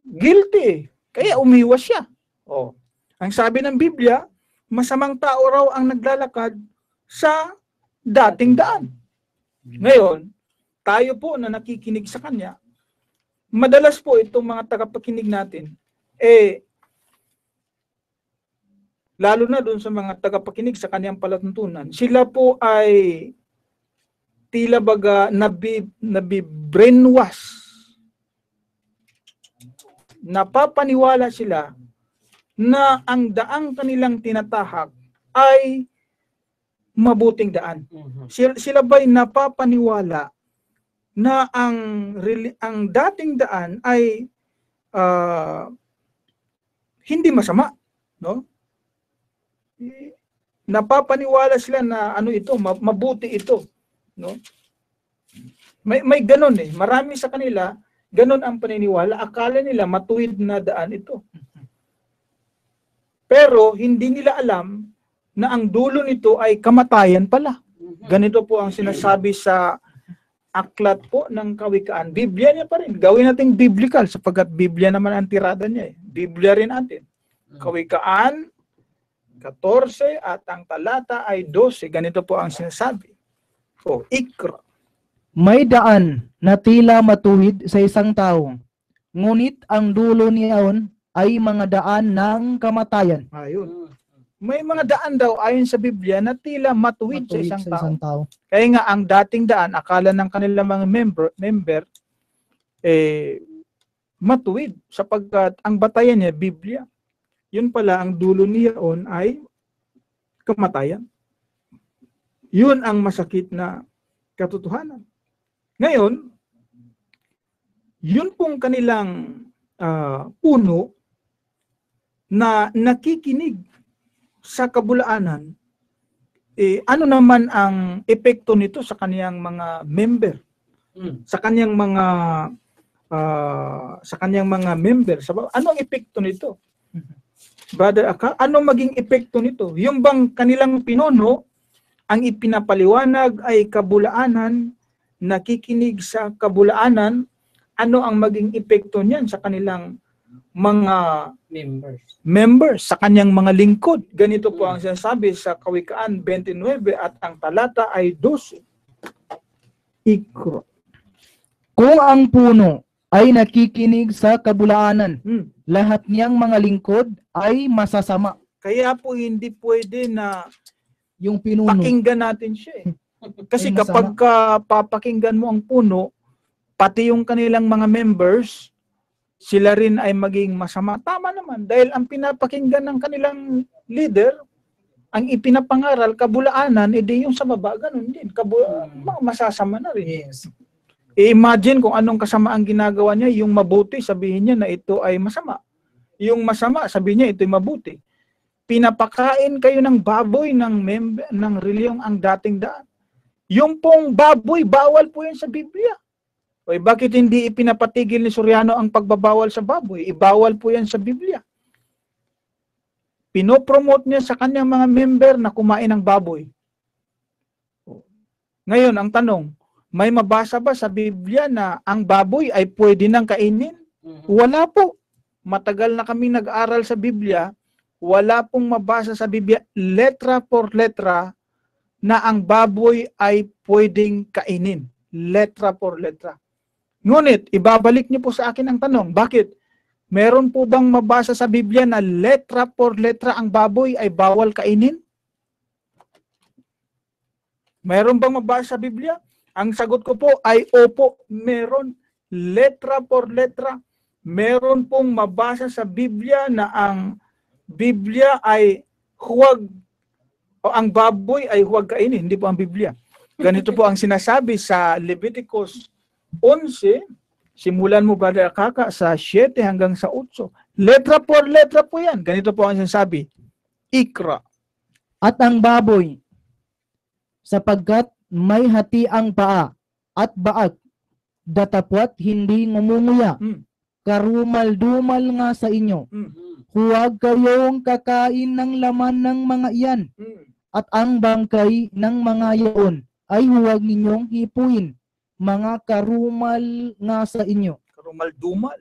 Guilty. Kaya umiwas siya. Oh. Ang sabi ng Biblia, masamang tao raw ang naglalakad sa dating daan. Ngayon, tayo po na nakikinig sa kanya, madalas po itong mga tagapakinig natin, eh, lalo na doon sa mga tagapakinig sa kanyang palatuntunan, sila po ay tila baga nabibrainwash. Napapaniwala sila na ang daang kanilang tinatahak ay mabuting daan. Sila ba'y napapaniwala na ang dating daan ay hindi masama, no? Napapaniwala sila na ano ito, mabuti ito, no? May ganon eh. Marami sa kanila, ganon ang paniniwala. Akala nila matuwid na daan ito. Pero hindi nila alam na ang dulo nito ay kamatayan pala. Ganito po ang sinasabi sa aklat po ng Kawikaan. Biblia niya pa rin. Gawin natin biblical sapagkat Biblia naman ang tirada niya eh. Biblia rin natin. Kawikaan 14 at ang talata ay 12. Ganito po ang sinasabi. O, ikra. May daan na tila matuwid sa isang tao. Ngunit ang dulo niyaon ay mga daan ng kamatayan. Ayun. May mga daan daw ayon sa Biblia na tila matuwid sa isang tao. Kaya nga ang dating daan, akala ng kanilang mga member eh, matuwid sapagkat ang batayan niya, Biblia. Yun pala, ang dulo niyaon ay kamatayan. Yun ang masakit na katotohanan. Ngayon, yun pong kanilang puno na nakikinig sa kabulaanan, eh, ano naman ang epekto nito sa kaniyang mga member, ano ang epekto nito? Brother Aka, ano maging epekto nito? Yung bang kanilang pinuno, ang ipinapaliwanag ay kabulaanan, nakikinig sa kabulaanan, ano ang maging epekto niyan sa kanilang mga members sa kanyang mga lingkod. Ganito po ang sinasabi sa Kawikaan 29 at ang talata ay 12. Ikra. Kung ang puno ay nakikinig sa kabulaanan, lahat niyang mga lingkod ay masasama. Kaya po hindi pwede na yung pinuno, pakinggan natin siya. Eh. Kasi kapag papakinggan mo ang puno, pati yung kanilang mga members, sila rin ay maging masama. Tama naman, dahil ang pinapakinggan ng kanilang leader, ang ipinapangaral, kabulaanan, edi yung sa baba, ganun din. Masasama na rin. Yes. I-imagine kung anong kasama ang ginagawa niya, yung mabuti, sabihin niya na ito ay masama. Yung masama, sabihin niya ito ay mabuti. Pinapakain kayo ng baboy ng reliyong ang dating daan. Yung pong baboy, bawal po yan sa Biblia. O bakit hindi ipinapatigil ni Soriano ang pagbabawal sa baboy? Ibawal po yan sa Biblia. Pinopromote niya sa kanyang mga member na kumain ng baboy. Ngayon, ang tanong, may mabasa ba sa Biblia na ang baboy ay pwede nang kainin? Wala po. Matagal na kami nag-aral sa Biblia, wala pong mabasa sa Biblia, letra por letra, na ang baboy ay pwedeng kainin. Letra por letra. Ngunit, ibabalik niyo po sa akin ang tanong, bakit? Meron po bang mabasa sa Biblia na letra por letra ang baboy ay bawal kainin? Meron bang mabasa sa Biblia? Ang sagot ko po ay opo, meron. Letra por letra, meron pong mabasa sa Biblia na ang Biblia ay huwag, o ang baboy ay huwag kainin, hindi po ang Biblia. Ganito po ang sinasabi sa Leviticus 11, simulan mo Brother Al-Qahhar sa 7 hanggang sa 8. Letra por letra po yan. Ganito po ang sinasabi. Ikra. At ang baboy, sapagkat may hati ang paa at baag, datapwat hindi ngumunguya. Karumal-dumal nga sa inyo. Huwag kayong kakain ng laman ng mga iyan, at ang bangkay ng mga iyon ay huwag ninyong hipuin. Mga karumal nga sa inyo. Karumal-dumal.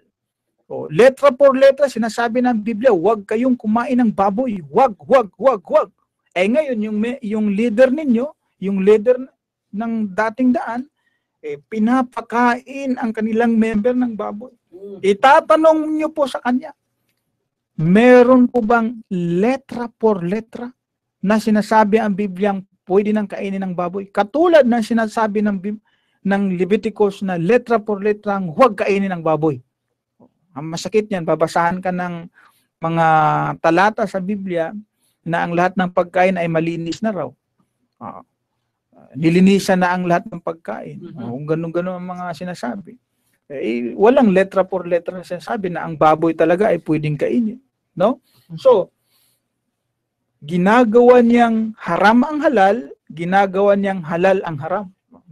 O, letra por letra, sinasabi ng Biblia, huwag kayong kumain ng baboy. Huwag, huwag, huwag, huwag. Eh ngayon, yung leader ninyo, yung leader ng dating daan, eh, pinapakain ang kanilang member ng baboy. Itatanong nyo po sa kanya, meron po bang letra por letra na sinasabi ang Bibliang pwede nang kainin ng baboy? Katulad ng sinasabi ng Leviticus na letra por letra ang huwag kainin ng baboy. Ang masakit niyan, babasahan ka ng mga talata sa Biblia na ang lahat ng pagkain ay malinis na raw. Nilinisan na ang lahat ng pagkain. Kung ganun-ganun ang mga sinasabi. Eh, walang letra por letra na sinasabi na ang baboy talaga ay pwedeng kainin, no? So, ginagawa niyang haram ang halal, ginagawa niyang halal ang haram.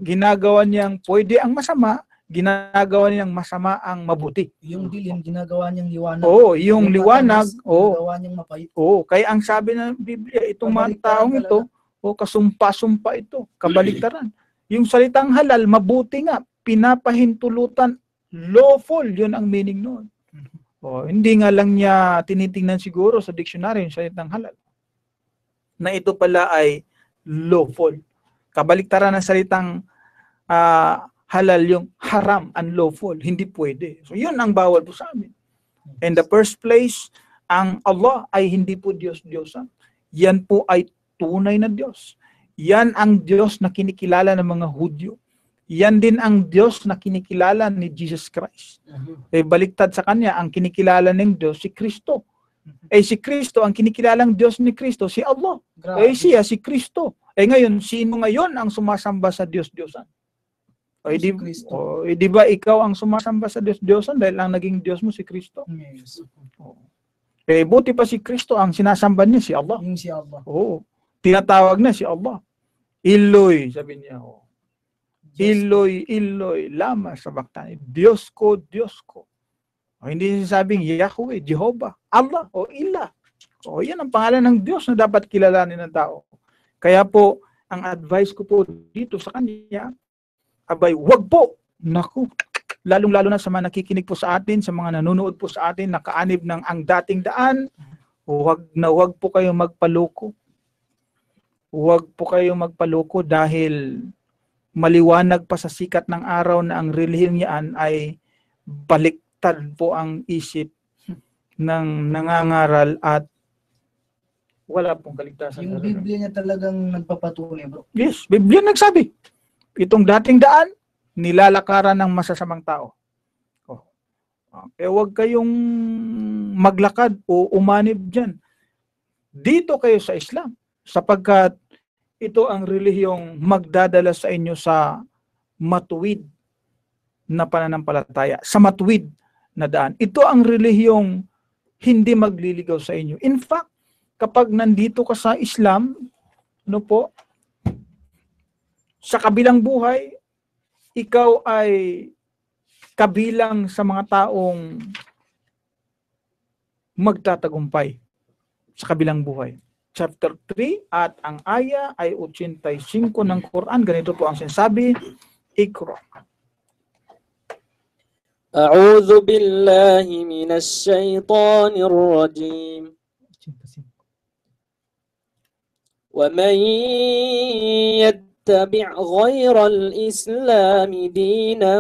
Ginagawa niyang pwede ang masama, ginagawa niyang masama ang mabuti. Yung dilim, ginagawa niyang liwanag. Oo, yung liwanag, ginagawa niyang mapait. Oo, kaya ang sabi ng Biblia, itong mga taong ito, o kasumpa-sumpa ito, kabaligtaran. Yung salitang halal, mabuti nga, pinapahintulutan, lawful, yun ang meaning noon. O, hindi nga lang niya tinitingnan siguro sa dictionary yung salitang halal, na ito pala ay lawful. Kabaliktaran ng salitang halal yung haram, unlawful, hindi pwede. So yun ang bawal po sa amin. In the first place, ang Allah ay hindi po Diyos-Diyosan. Yan po ay tunay na Diyos. Yan ang Diyos na kinikilala ng mga Hudyo. Yan din ang Diyos na kinikilala ni Jesus Christ. Eh, baliktad sa kanya, ang kinikilala ng Diyos si Kristo. Eh, si Kristo, ang kinikilalang Diyos ni Kristo, si Allah. Grabe. Eh, siya, si Kristo. Eh, ngayon, sino ngayon ang sumasamba sa Diyos-Diyosan? Eh, di ba ikaw ang sumasamba sa Diyos-Diyosan dahil ang naging Diyos mo si Kristo? Yes. Eh, buti pa si Kristo, ang sinasamba niya si Allah. Si Allah. Oo. Tinatawag na si Allah. Iloy, sabi niya. Oo. Iloy, Iloy, lama sa baktani. Diyos ko, Diyos ko. O, hindi sinasabing Yahweh, Jehovah, Allah o Ilah. O yan ang pangalan ng Diyos na dapat kilalanin ng tao. Kaya po, ang advice ko po dito sa kanya, abay, wag po. Naku, lalong-lalo na sa mga nakikinig po sa atin, sa mga nanonood po sa atin, nakaanib ng ang dating daan, wag na wag po kayo magpaloko. Wag po kayo magpaloko dahil maliwanag pa sa sikat ng araw na ang relihiyon niyan ay baliktad po ang isip ng nangangaral at wala pong kaligtasan. Yung Biblia niya talagang nagpapatuloy, bro. Yes, Biblia nagsabi. Itong dating daan, nilalakaran ng masasamang tao. Oh. Eh huwag kayong maglakad o umanib dyan. Dito kayo sa Islam sapagkat ito ang relihiyong magdadala sa inyo sa matuwid na pananampalataya, sa matuwid na daan. Ito ang relihiyong hindi magliligaw sa inyo. In fact, kapag nandito ka sa Islam, ano po, sa kabilang buhay, ikaw ay kabilang sa mga taong magtatagumpay sa kabilang buhay. Chapter 3 at ang aya ay 85 ng Quran. Ganito po ang sinasabi. Ikra. A'udhu billahi minash shaitanir rajim. وَمَنْ يَتَّبِعْ غَيْرَ الْإِسْلَامِ دِينًا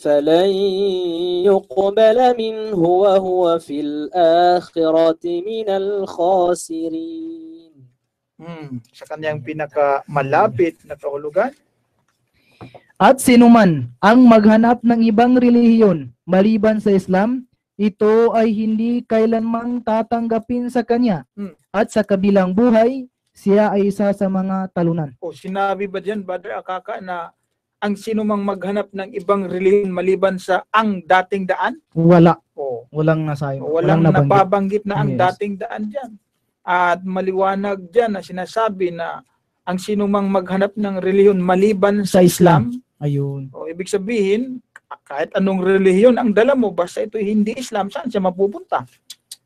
فَلَنْ يُقْبَلَ مِنْهُ وَهُوَ فِي الْآخِرَةِ مِنَ الْخَاسِرِينَ. Sa kanyang pinakamalapit na kahulugan. At sinuman ang maghanap ng ibang relihiyon maliban sa Islam, ito ay hindi kailanman tatanggapin sa kanya. At sa kabilang buhay, siya ay isa sa mga talunan. O, sinabi ba diyan, Brother Al-Qahhar, na ang sinumang maghanap ng ibang relihiyon maliban sa ang dating daan? Wala. O, walang nasabi. Walang nababanggit na ang dating daan diyan. At maliwanag diyan na sinasabi na ang sinumang maghanap ng relihiyon maliban sa Islam. Ayun. O, ibig sabihin, kahit anong relihiyon ang dala mo, basta ito hindi Islam, saan siya mapupunta?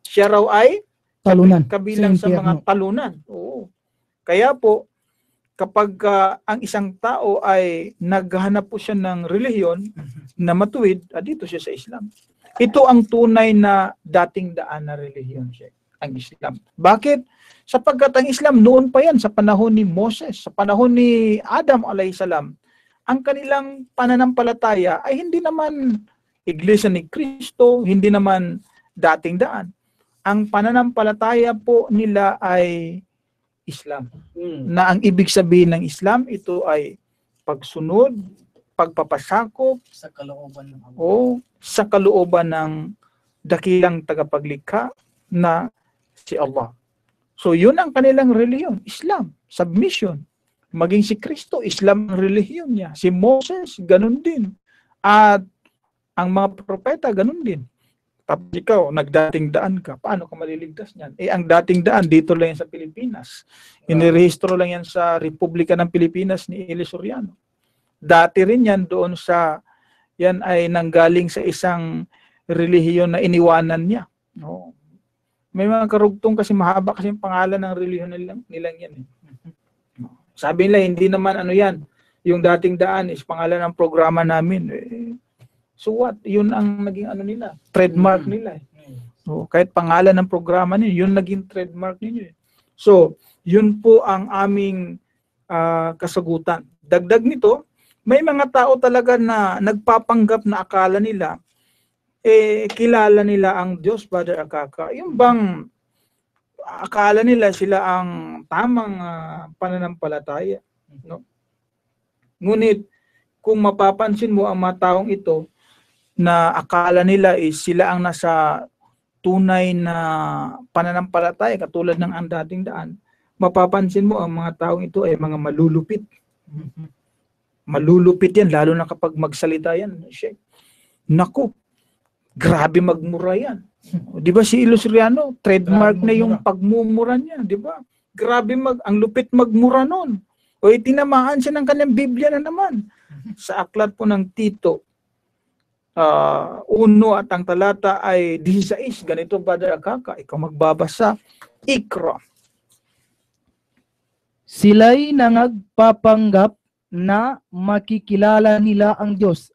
Siya raw ay talunan. Kabilang sa mga talunan. Oo. Kaya po, kapag ang isang tao ay naghahanap po siya ng relihiyon na matuwid, dito siya sa Islam. Ito ang tunay na dating daan na relihiyon siya, ang Islam. Bakit? Sapagkat ang Islam noon pa yan, sa panahon ni Moses, sa panahon ni Adam alayhisalam, ang kanilang pananampalataya ay hindi naman Iglesia ni Cristo, hindi naman dating daan. Ang pananampalataya po nila ay Islam. Na ang ibig sabihin ng Islam, ito ay pagsunod, pagpapasakop sa kalooban ng Allah, o sa kalooban ng dakilang tagapaglikha na si Allah. So yun ang kanilang reliyon, Islam, submission. Maging si Kristo, Islam ang reliyon niya. Si Moses, ganun din. At ang mga propeta, ganun din. Tapos ikaw, nagdating daan ka, paano ka maliligtas niyan? Eh, ang dating daan, dito lang yan sa Pilipinas. Inirehistro lang yan sa Republika ng Pilipinas ni Eliseo Soriano. Dati rin yan doon sa, yan ay nanggaling sa isang relihiyon na iniwanan niya. No? May mga karugtong kasi mahaba kasi yung pangalan ng relihiyon nilang yan. Sabi nila, hindi naman ano yan, yung dating daan is pangalan ng programa namin. Eh, so what? Yun ang naging ano nila, trademark nila. So, kahit pangalan ng programa niyo, yun naging trademark niyo. So, yun po ang aming kasagutan. Dagdag nito, may mga tao talaga na nagpapanggap na akala nila, eh, kilala nila ang Diyos, Brother Al-Qahhar. Yung bang akala nila sila ang tamang pananampalataya. No? Ngunit, kung mapapansin mo ang mga taong ito, na akala nila is sila ang nasa tunay na pananampalataya katulad ng ang dating daan, mapapansin mo ang mga taong ito ay mga malulupit. Malulupit yan, lalo na kapag magsalita yan. Naku, grabe magmura yan. Di ba si Eliseo Soriano, trademark na yung pagmumura niya, di ba? Grabe ang lupit magmura noon. O itinamaan siya ng kanyang Biblia na naman. Sa aklat po ng Tito, 1 at ang talata ay 16. Ganito, Brother Al-Qahhar, ikaw magbabasa. Ikra. Sila'y nangagpapanggap na makikilala nila ang Diyos.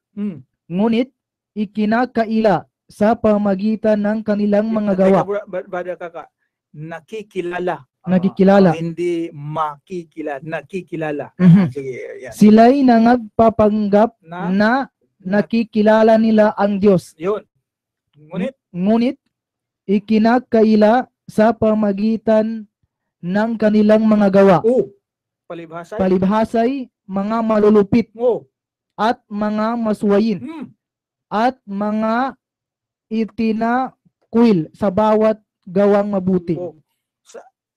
Ngunit, ikinakaila sa pamagitan ng kanilang mga gawa. Brother Al-Qahhar, nakikilala. Nakikilala. Hindi makikilala. Nakikilala. Sila'y nangagpapanggap na nakikilala nila ang Diyos. Yun. Ngunit, ikinakaila sa pamagitan ng kanilang mga gawa. O, palibhasay. Palibhasay, mga malulupit. O. At mga masuwayin. At mga itinakwil sa bawat gawang mabuti. O.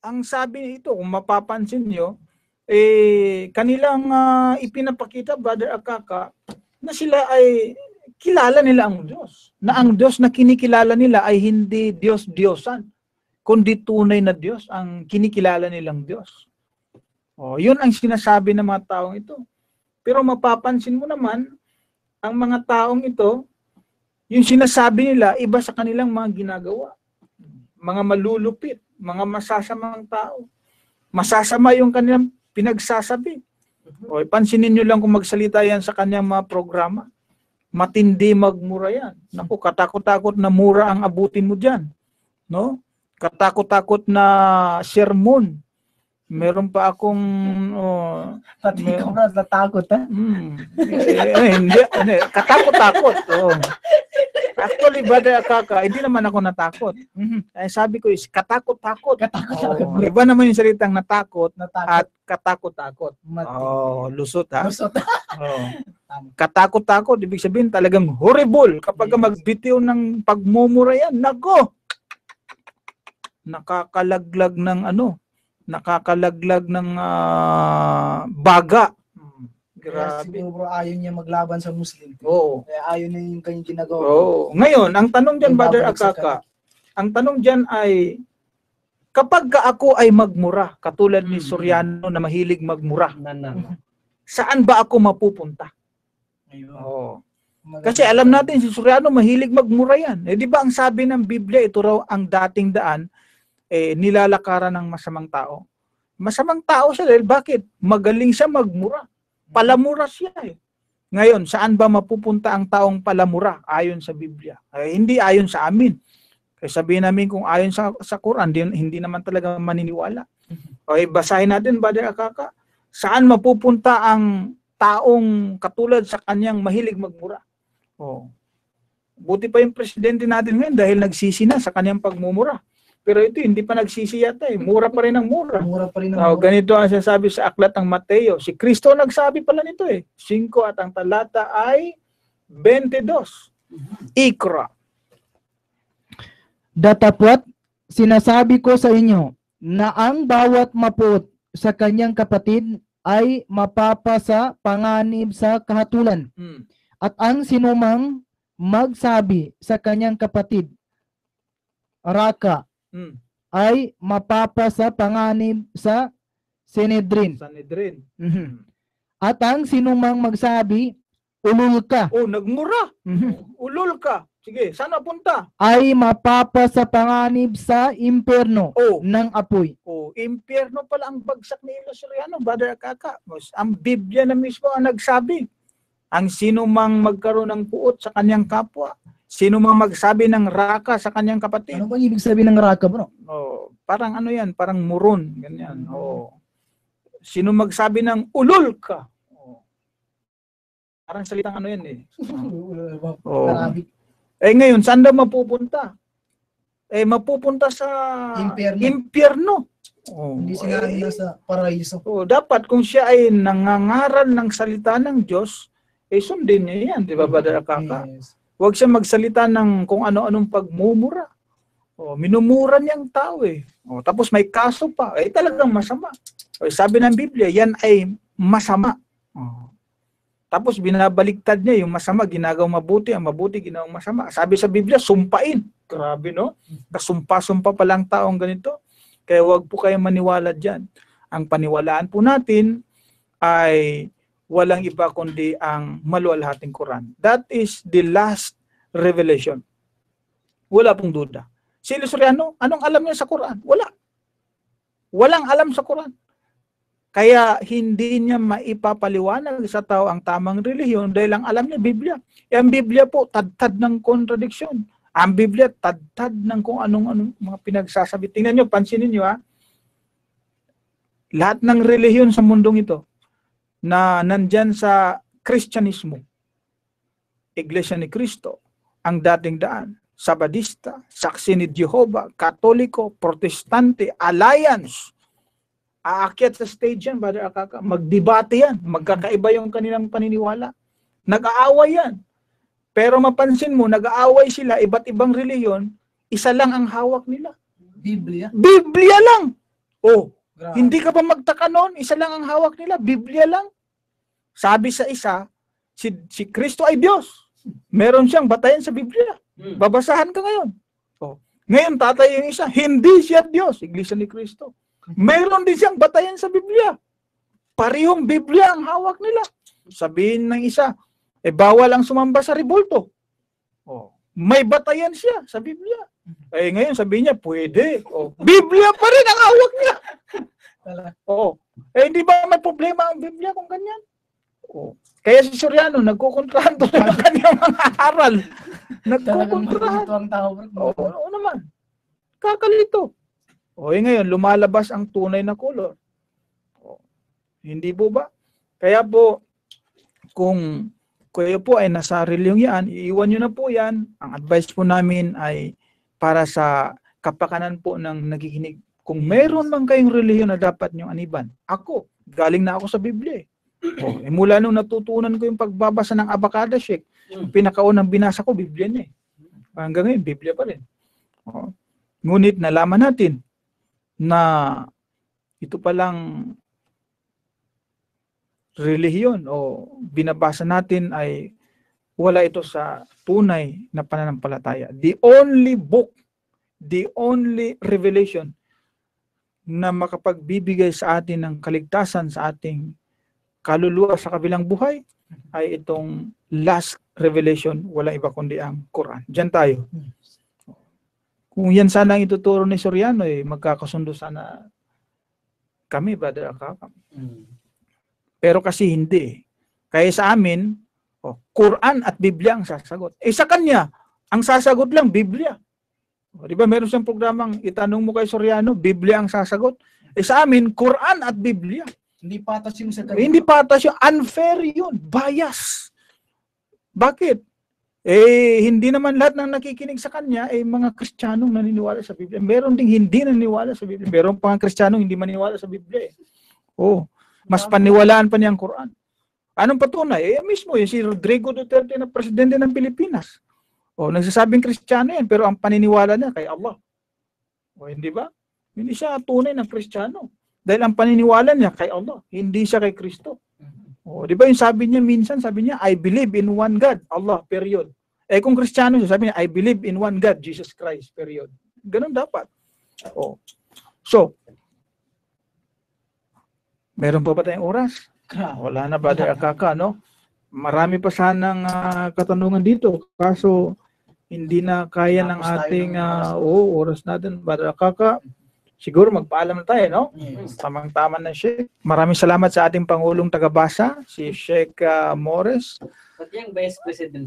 Ang sabi nito, kung mapapansin nyo, eh, kanilang ipinapakita, Brother Al-Qahhar, na sila ay kilala nila ang Diyos. Na ang Diyos na kinikilala nila ay hindi Diyos-Diyosan, kundi tunay na Diyos ang kinikilala nilang Diyos. O, yun ang sinasabi ng mga taong ito. Pero mapapansin mo naman, ang mga taong ito, yung sinasabi nila, iba sa kanilang mga ginagawa. Mga malulupit, mga masasamang tao. Masasama yung kanilang pinagsasabi. O, pansinin nyo lang kung magsalita yan sa kanyang mga programa. Matindi magmura yan. Naku, katakot-takot na mura ang abutin mo dyan. No? katakot-takot na sermon. Meron pa akong pati ikaw na natakot, ha? Hindi, katakot-takot. Actually, brother Kaka, hindi naman ako natakot. Ay, sabi ko is katakot-takot. Katakot-takot. Iba naman yung salitang natakot, at katakot-takot. Oh, lusot, ha? Lusot. Katakot-takot, ibig sabihin talagang horrible. Kapag magbitiw ng pagmumura yan, nako! Nakakalaglag ng ano? Nakakalaglag ng baga. Grabe. Siguro ayaw niya maglaban sa Muslim. Oo. Kaya ayaw na yung kanyang ginagawa. Oo. Ngayon, ang tanong dyan, Brother Akaka, ang tanong dyan ay, kapag ako ay magmura, katulad ni Soriano na mahilig magmura, saan ba ako mapupunta? Oo. Kasi alam natin, si Soriano mahilig magmura yan. Eh, di ba ang sabi ng Biblia, ito raw ang dating daan, eh, nilalakaran ng masamang tao. Masamang tao siya dahil bakit? Magaling siya magmura. Palamura siya eh. Ngayon, saan ba mapupunta ang taong palamura ayon sa Biblia? Ay, hindi ayon sa amin. Kaya sabihin namin kung ayon sa Quran, hindi naman talaga maniniwala. Okay, basahin natin, Brother Akaka. Saan mapupunta ang taong katulad sa kanyang mahilig magmura? Oh. Buti pa yung presidente natin ngayon dahil nagsisi na sa kanyang pagmumura. Pero ito, hindi pa nagsisi yata eh. Mura pa rin ang mura. Mura pa rin ang mura. Ganito ang sinasabi sa aklat ng Mateo. Si Kristo nagsabi pala nito eh. 5 at ang talata ay 22. Ikra. Datapwat, sinasabi ko sa inyo na ang bawat maput sa kanyang kapatid ay mapapasa panganib sa kahatulan. At ang sinumang magsabi sa kanyang kapatid, Raka, ay mapapasa panganib sa Sanhedrin. At ang sinumang magsabi, ulul ka. Oh, nagmura. Ulul ka. Sige, saan napunta? Ay mapapasa panganib sa impyerno ng apoy. Oh, impyerno pala ang bagsak ni Eliseo Soriano, Brother Kaka. Ang Biblia na mismo ang nagsabi. Ang sinumang magkaroon ng puot sa kanyang kapwa. Sino mang magsabi ng raka sa kanyang kapatid? Ano bang ibig sabihin ng raka, bro? Oh, parang ano yan, parang muron, ganyan. Oh. Sino magsabi ng ulul ka? Oh. Parang salitang ano yan eh. Oh. Eh ngayon, saan daw mapupunta? Eh mapupunta sa impyerno. Oh. Hindi siya sa paraiso. Oh, dapat kung siya ay nangangaral ng salita ng Diyos, eh sundin niya yan, di ba, Brother Akaka? Yes. Huwag siya magsalita ng kung ano-anong pagmumura. O, minumura niyang tao eh. O, tapos may kaso pa. Eh, talagang masama. O, sabi ng Biblia, yan ay masama. O. Tapos binabaliktad niya yung masama, ginagawang mabuti, ang mabuti, ginagawang masama. Sabi sa Biblia, sumpain. Grabe, no? Kasumpa-sumpa palang taong ganito. Kaya huwag po kayong maniwala dyan. Ang paniwalaan po natin ay walang iba kundi ang maluwalhating Quran. That is the last revelation. Wala pong duda. Si Eliseo Soriano, anong alam niya sa Quran? Wala. Walang alam sa Quran. Kaya hindi niya maipapaliwanag sa tao ang tamang relihiyon dahil ang alam niya, Biblia. E ang Biblia po, tad-tad ng contradiction. Ang Biblia, tad-tad ng kung anong-anong mga pinagsasabi. Tingnan niyo, pansinin niyo ha. Lahat ng relihiyon sa mundong ito, na nandyan sa Kristyanismo, Iglesia ni Cristo, ang dating daan, Sabadista, Saksi ni Jehovah, Katoliko, Protestante, Alliance, aakyat sa stage yan, Brother Akaka, magdebate yan, magkakaiba yung kanilang paniniwala, nag-aaway yan. Pero mapansin mo, nag-aaway sila, iba't ibang reliyon, isa lang ang hawak nila. Biblia. Biblia lang! Oh, grabe. Hindi ka pa magtaka noon, isa lang ang hawak nila, Biblia lang. Sabi sa isa, si Kristo ay Diyos. Meron siyang batayan sa Biblia. Babasahan ka ngayon. Oh. Ngayon, tatay yung isa, hindi siya Diyos, Iglesia ni Kristo. Meron din siyang batayan sa Biblia. Parehong Biblia ang hawak nila. Sabihin ng isa, eh bawal ang sumamba sa ribolto. Oh. May batayan siya sa Biblia. Eh ngayon sabihin niya, pwede. Oh. Biblia pa rin ang hawak niya. Oo. Eh hindi ba may problema ang Biblia kung ganyan? Oo. Kaya si Soriano nagkukontrahan doon sa kanyang mga aral. Nagkukontrahan. Talagang magkukontrahan ang tao. Oo naman. Kakalito. O ngayon, lumalabas ang tunay na color. O, hindi po ba? Kaya po, kung kayo po ay nasa reliyong yan, iiwan nyo na po yan. Ang advice po namin ay para sa kapakanan po ng nagikinig. Kung meron man kayong reliyon na dapat nyo aniban, ako, galing na ako sa Biblia. Oh, eh, mula nung natutunan ko yung pagbabasa ng Abakada Sheikh, pinakaunang binasa ko, Biblia niya eh. Hanggang ngayon, Biblia pa rin. Oh. Ngunit nalaman natin na ito palang reliyon o binabasa natin ay wala ito sa tunay na pananampalataya. The only book, the only revelation na makapagbibigay sa atin ng kaligtasan sa ating kaluluwa sa kabilang buhay ay itong last revelation, wala iba kundi ang Quran. Diyan tayo. Kung yan sana ang ituturo ni Soriano, eh, magkakasundo sana kami, Brother Al-Qahhar. Pero kasi hindi. Kaya sa amin, oh, Quran at Biblia ang sasagot. Eh sa kanya, ang sasagot lang, Biblia. Di ba meron siyang programang itanong mo kay Soriano, Biblia ang sasagot. Eh sa amin, Quran at Biblia. Hindi patas yung sa kanya. Hindi patas yung, unfair yun, bias. Bakit? Eh hindi naman lahat ng nakikinig sa kanya ay mga Kristiyanong naniniwala sa Biblia. Meron ding hindi naniniwala sa Biblia. Meron pang Kristiyanong hindi maniwala sa Biblia. Oh, mas paniwalaan pa niya ang Quran. Anong patunay? Eh mismo yung si Rodrigo Duterte na presidente ng Pilipinas. O, nagsasabing Kristiyano yan, pero ang paniniwala niya kay Allah. O, hindi ba? Hindi siya tunay na Kristiyano. Dahil ang paniniwala niya kay Allah, hindi siya kay Kristo. O, di ba yung sabi niya minsan, sabi niya, I believe in one God, Allah, period. Eh, kung Kristiyano siya, sabi niya, I believe in one God, Jesus Christ, period. Ganun dapat. O. So, meron pa ba tayong oras? Wala na ba tayong kaka, no? Marami pa sanang katanungan dito, kaso hindi na kaya ng ating oras natin. Brother Al-Qahhar, siguro magpaalam na tayo, no? Tamang-tama na, Sheikh. Maraming salamat sa ating Pangulong Tagabasa, si Sheikh Morris,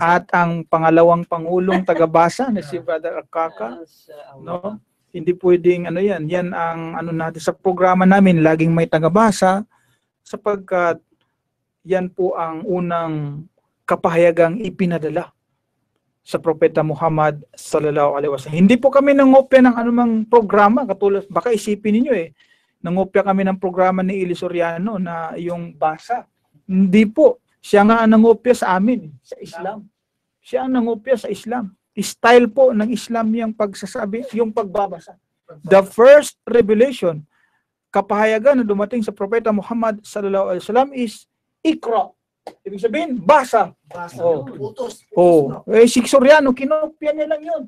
at ang pangalawang Pangulong Tagabasa na si Brother Al-Qahhar, no? Hindi pwedeng, ano yan, yan ang ano natin sa programa namin, laging may tagabasa, sapagkat yan po ang unang kapahayagang ipinadala sa Propeta Muhammad sallallahu alaihi wasallam. Hindi po kami nangopya ng anumang programa, katulad, baka isipin ninyo eh, nangopya kami ng programa ni Eli Soriano na yung basa. Hindi po. Siya nga ang nangopya sa amin, sa Islam. Siya ang nangopya sa Islam. Style po ng Islam yung pagsasabi, yung pagbabasa. The first revelation, kapahayagan na dumating sa Propeta Muhammad sallallahu alaihi wasallam is Ikra. Ibig sabihin, basa. Basa. Oh. Utos. Oh. Eh, si Soriano, kinopya niya lang yun.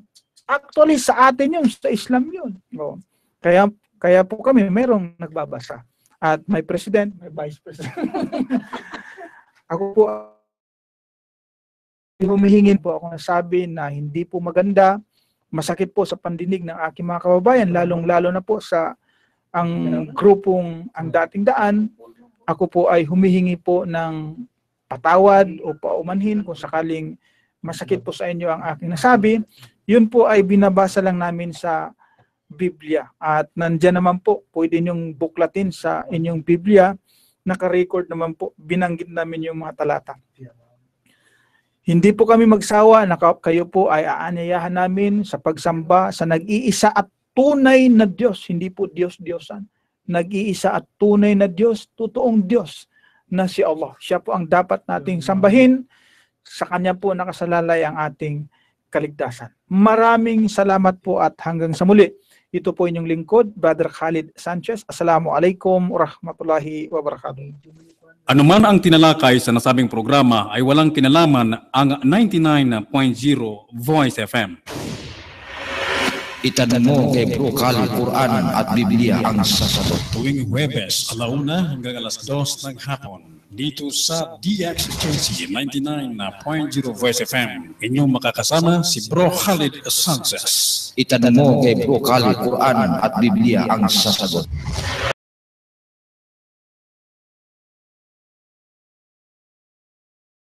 Actually, sa atin yun, sa Islam yun. Oh. Kaya po kami, merong nagbabasa. At may president, may vice president. Ako po, humihingin po ako na sabi na hindi po maganda, masakit po sa pandinig ng aking mga kababayan, lalong-lalo na po sa ang grupong ang dating daan. Ako po ay humihingi po ng patawad o paumanhin kung sakaling masakit po sa inyo ang aking nasabi. Yun po ay binabasa lang namin sa Biblia. At nandyan naman po, pwede niyong buklatin sa inyong Biblia. Naka-record naman po, binanggit namin yung mga talata. Hindi po kami magsawa na kayo po ay aanyayahan namin sa pagsamba sa nag-iisa at tunay na Diyos. Hindi po Diyos-Diyosan. Nag-iisa at tunay na Diyos, totoong Diyos na si Allah. Siya po ang dapat nating sambahin. Sa Kanya po nakasalalay ang ating kaligtasan. Maraming salamat po at hanggang sa muli. Ito po inyong lingkod, Brother Khalid Sanchez. Assalamualaikum warahmatullahi wabarakatuh. Anuman ang tinalakay sa nasabing programa ay walang kinalaman ang 99.0 Voice FM. Itanong mo kay Bro Khalid Quran at Biblia ang sasagot. Tuwing Huwebes, 1:00 hanggang 2:00 ng hapon, dito sa DXJC 99.0 Voice FM, inyong makakasama si Bro Khalid Sanchez. Itanong mo kay Bro Khalid Quran at Biblia ang sasagot.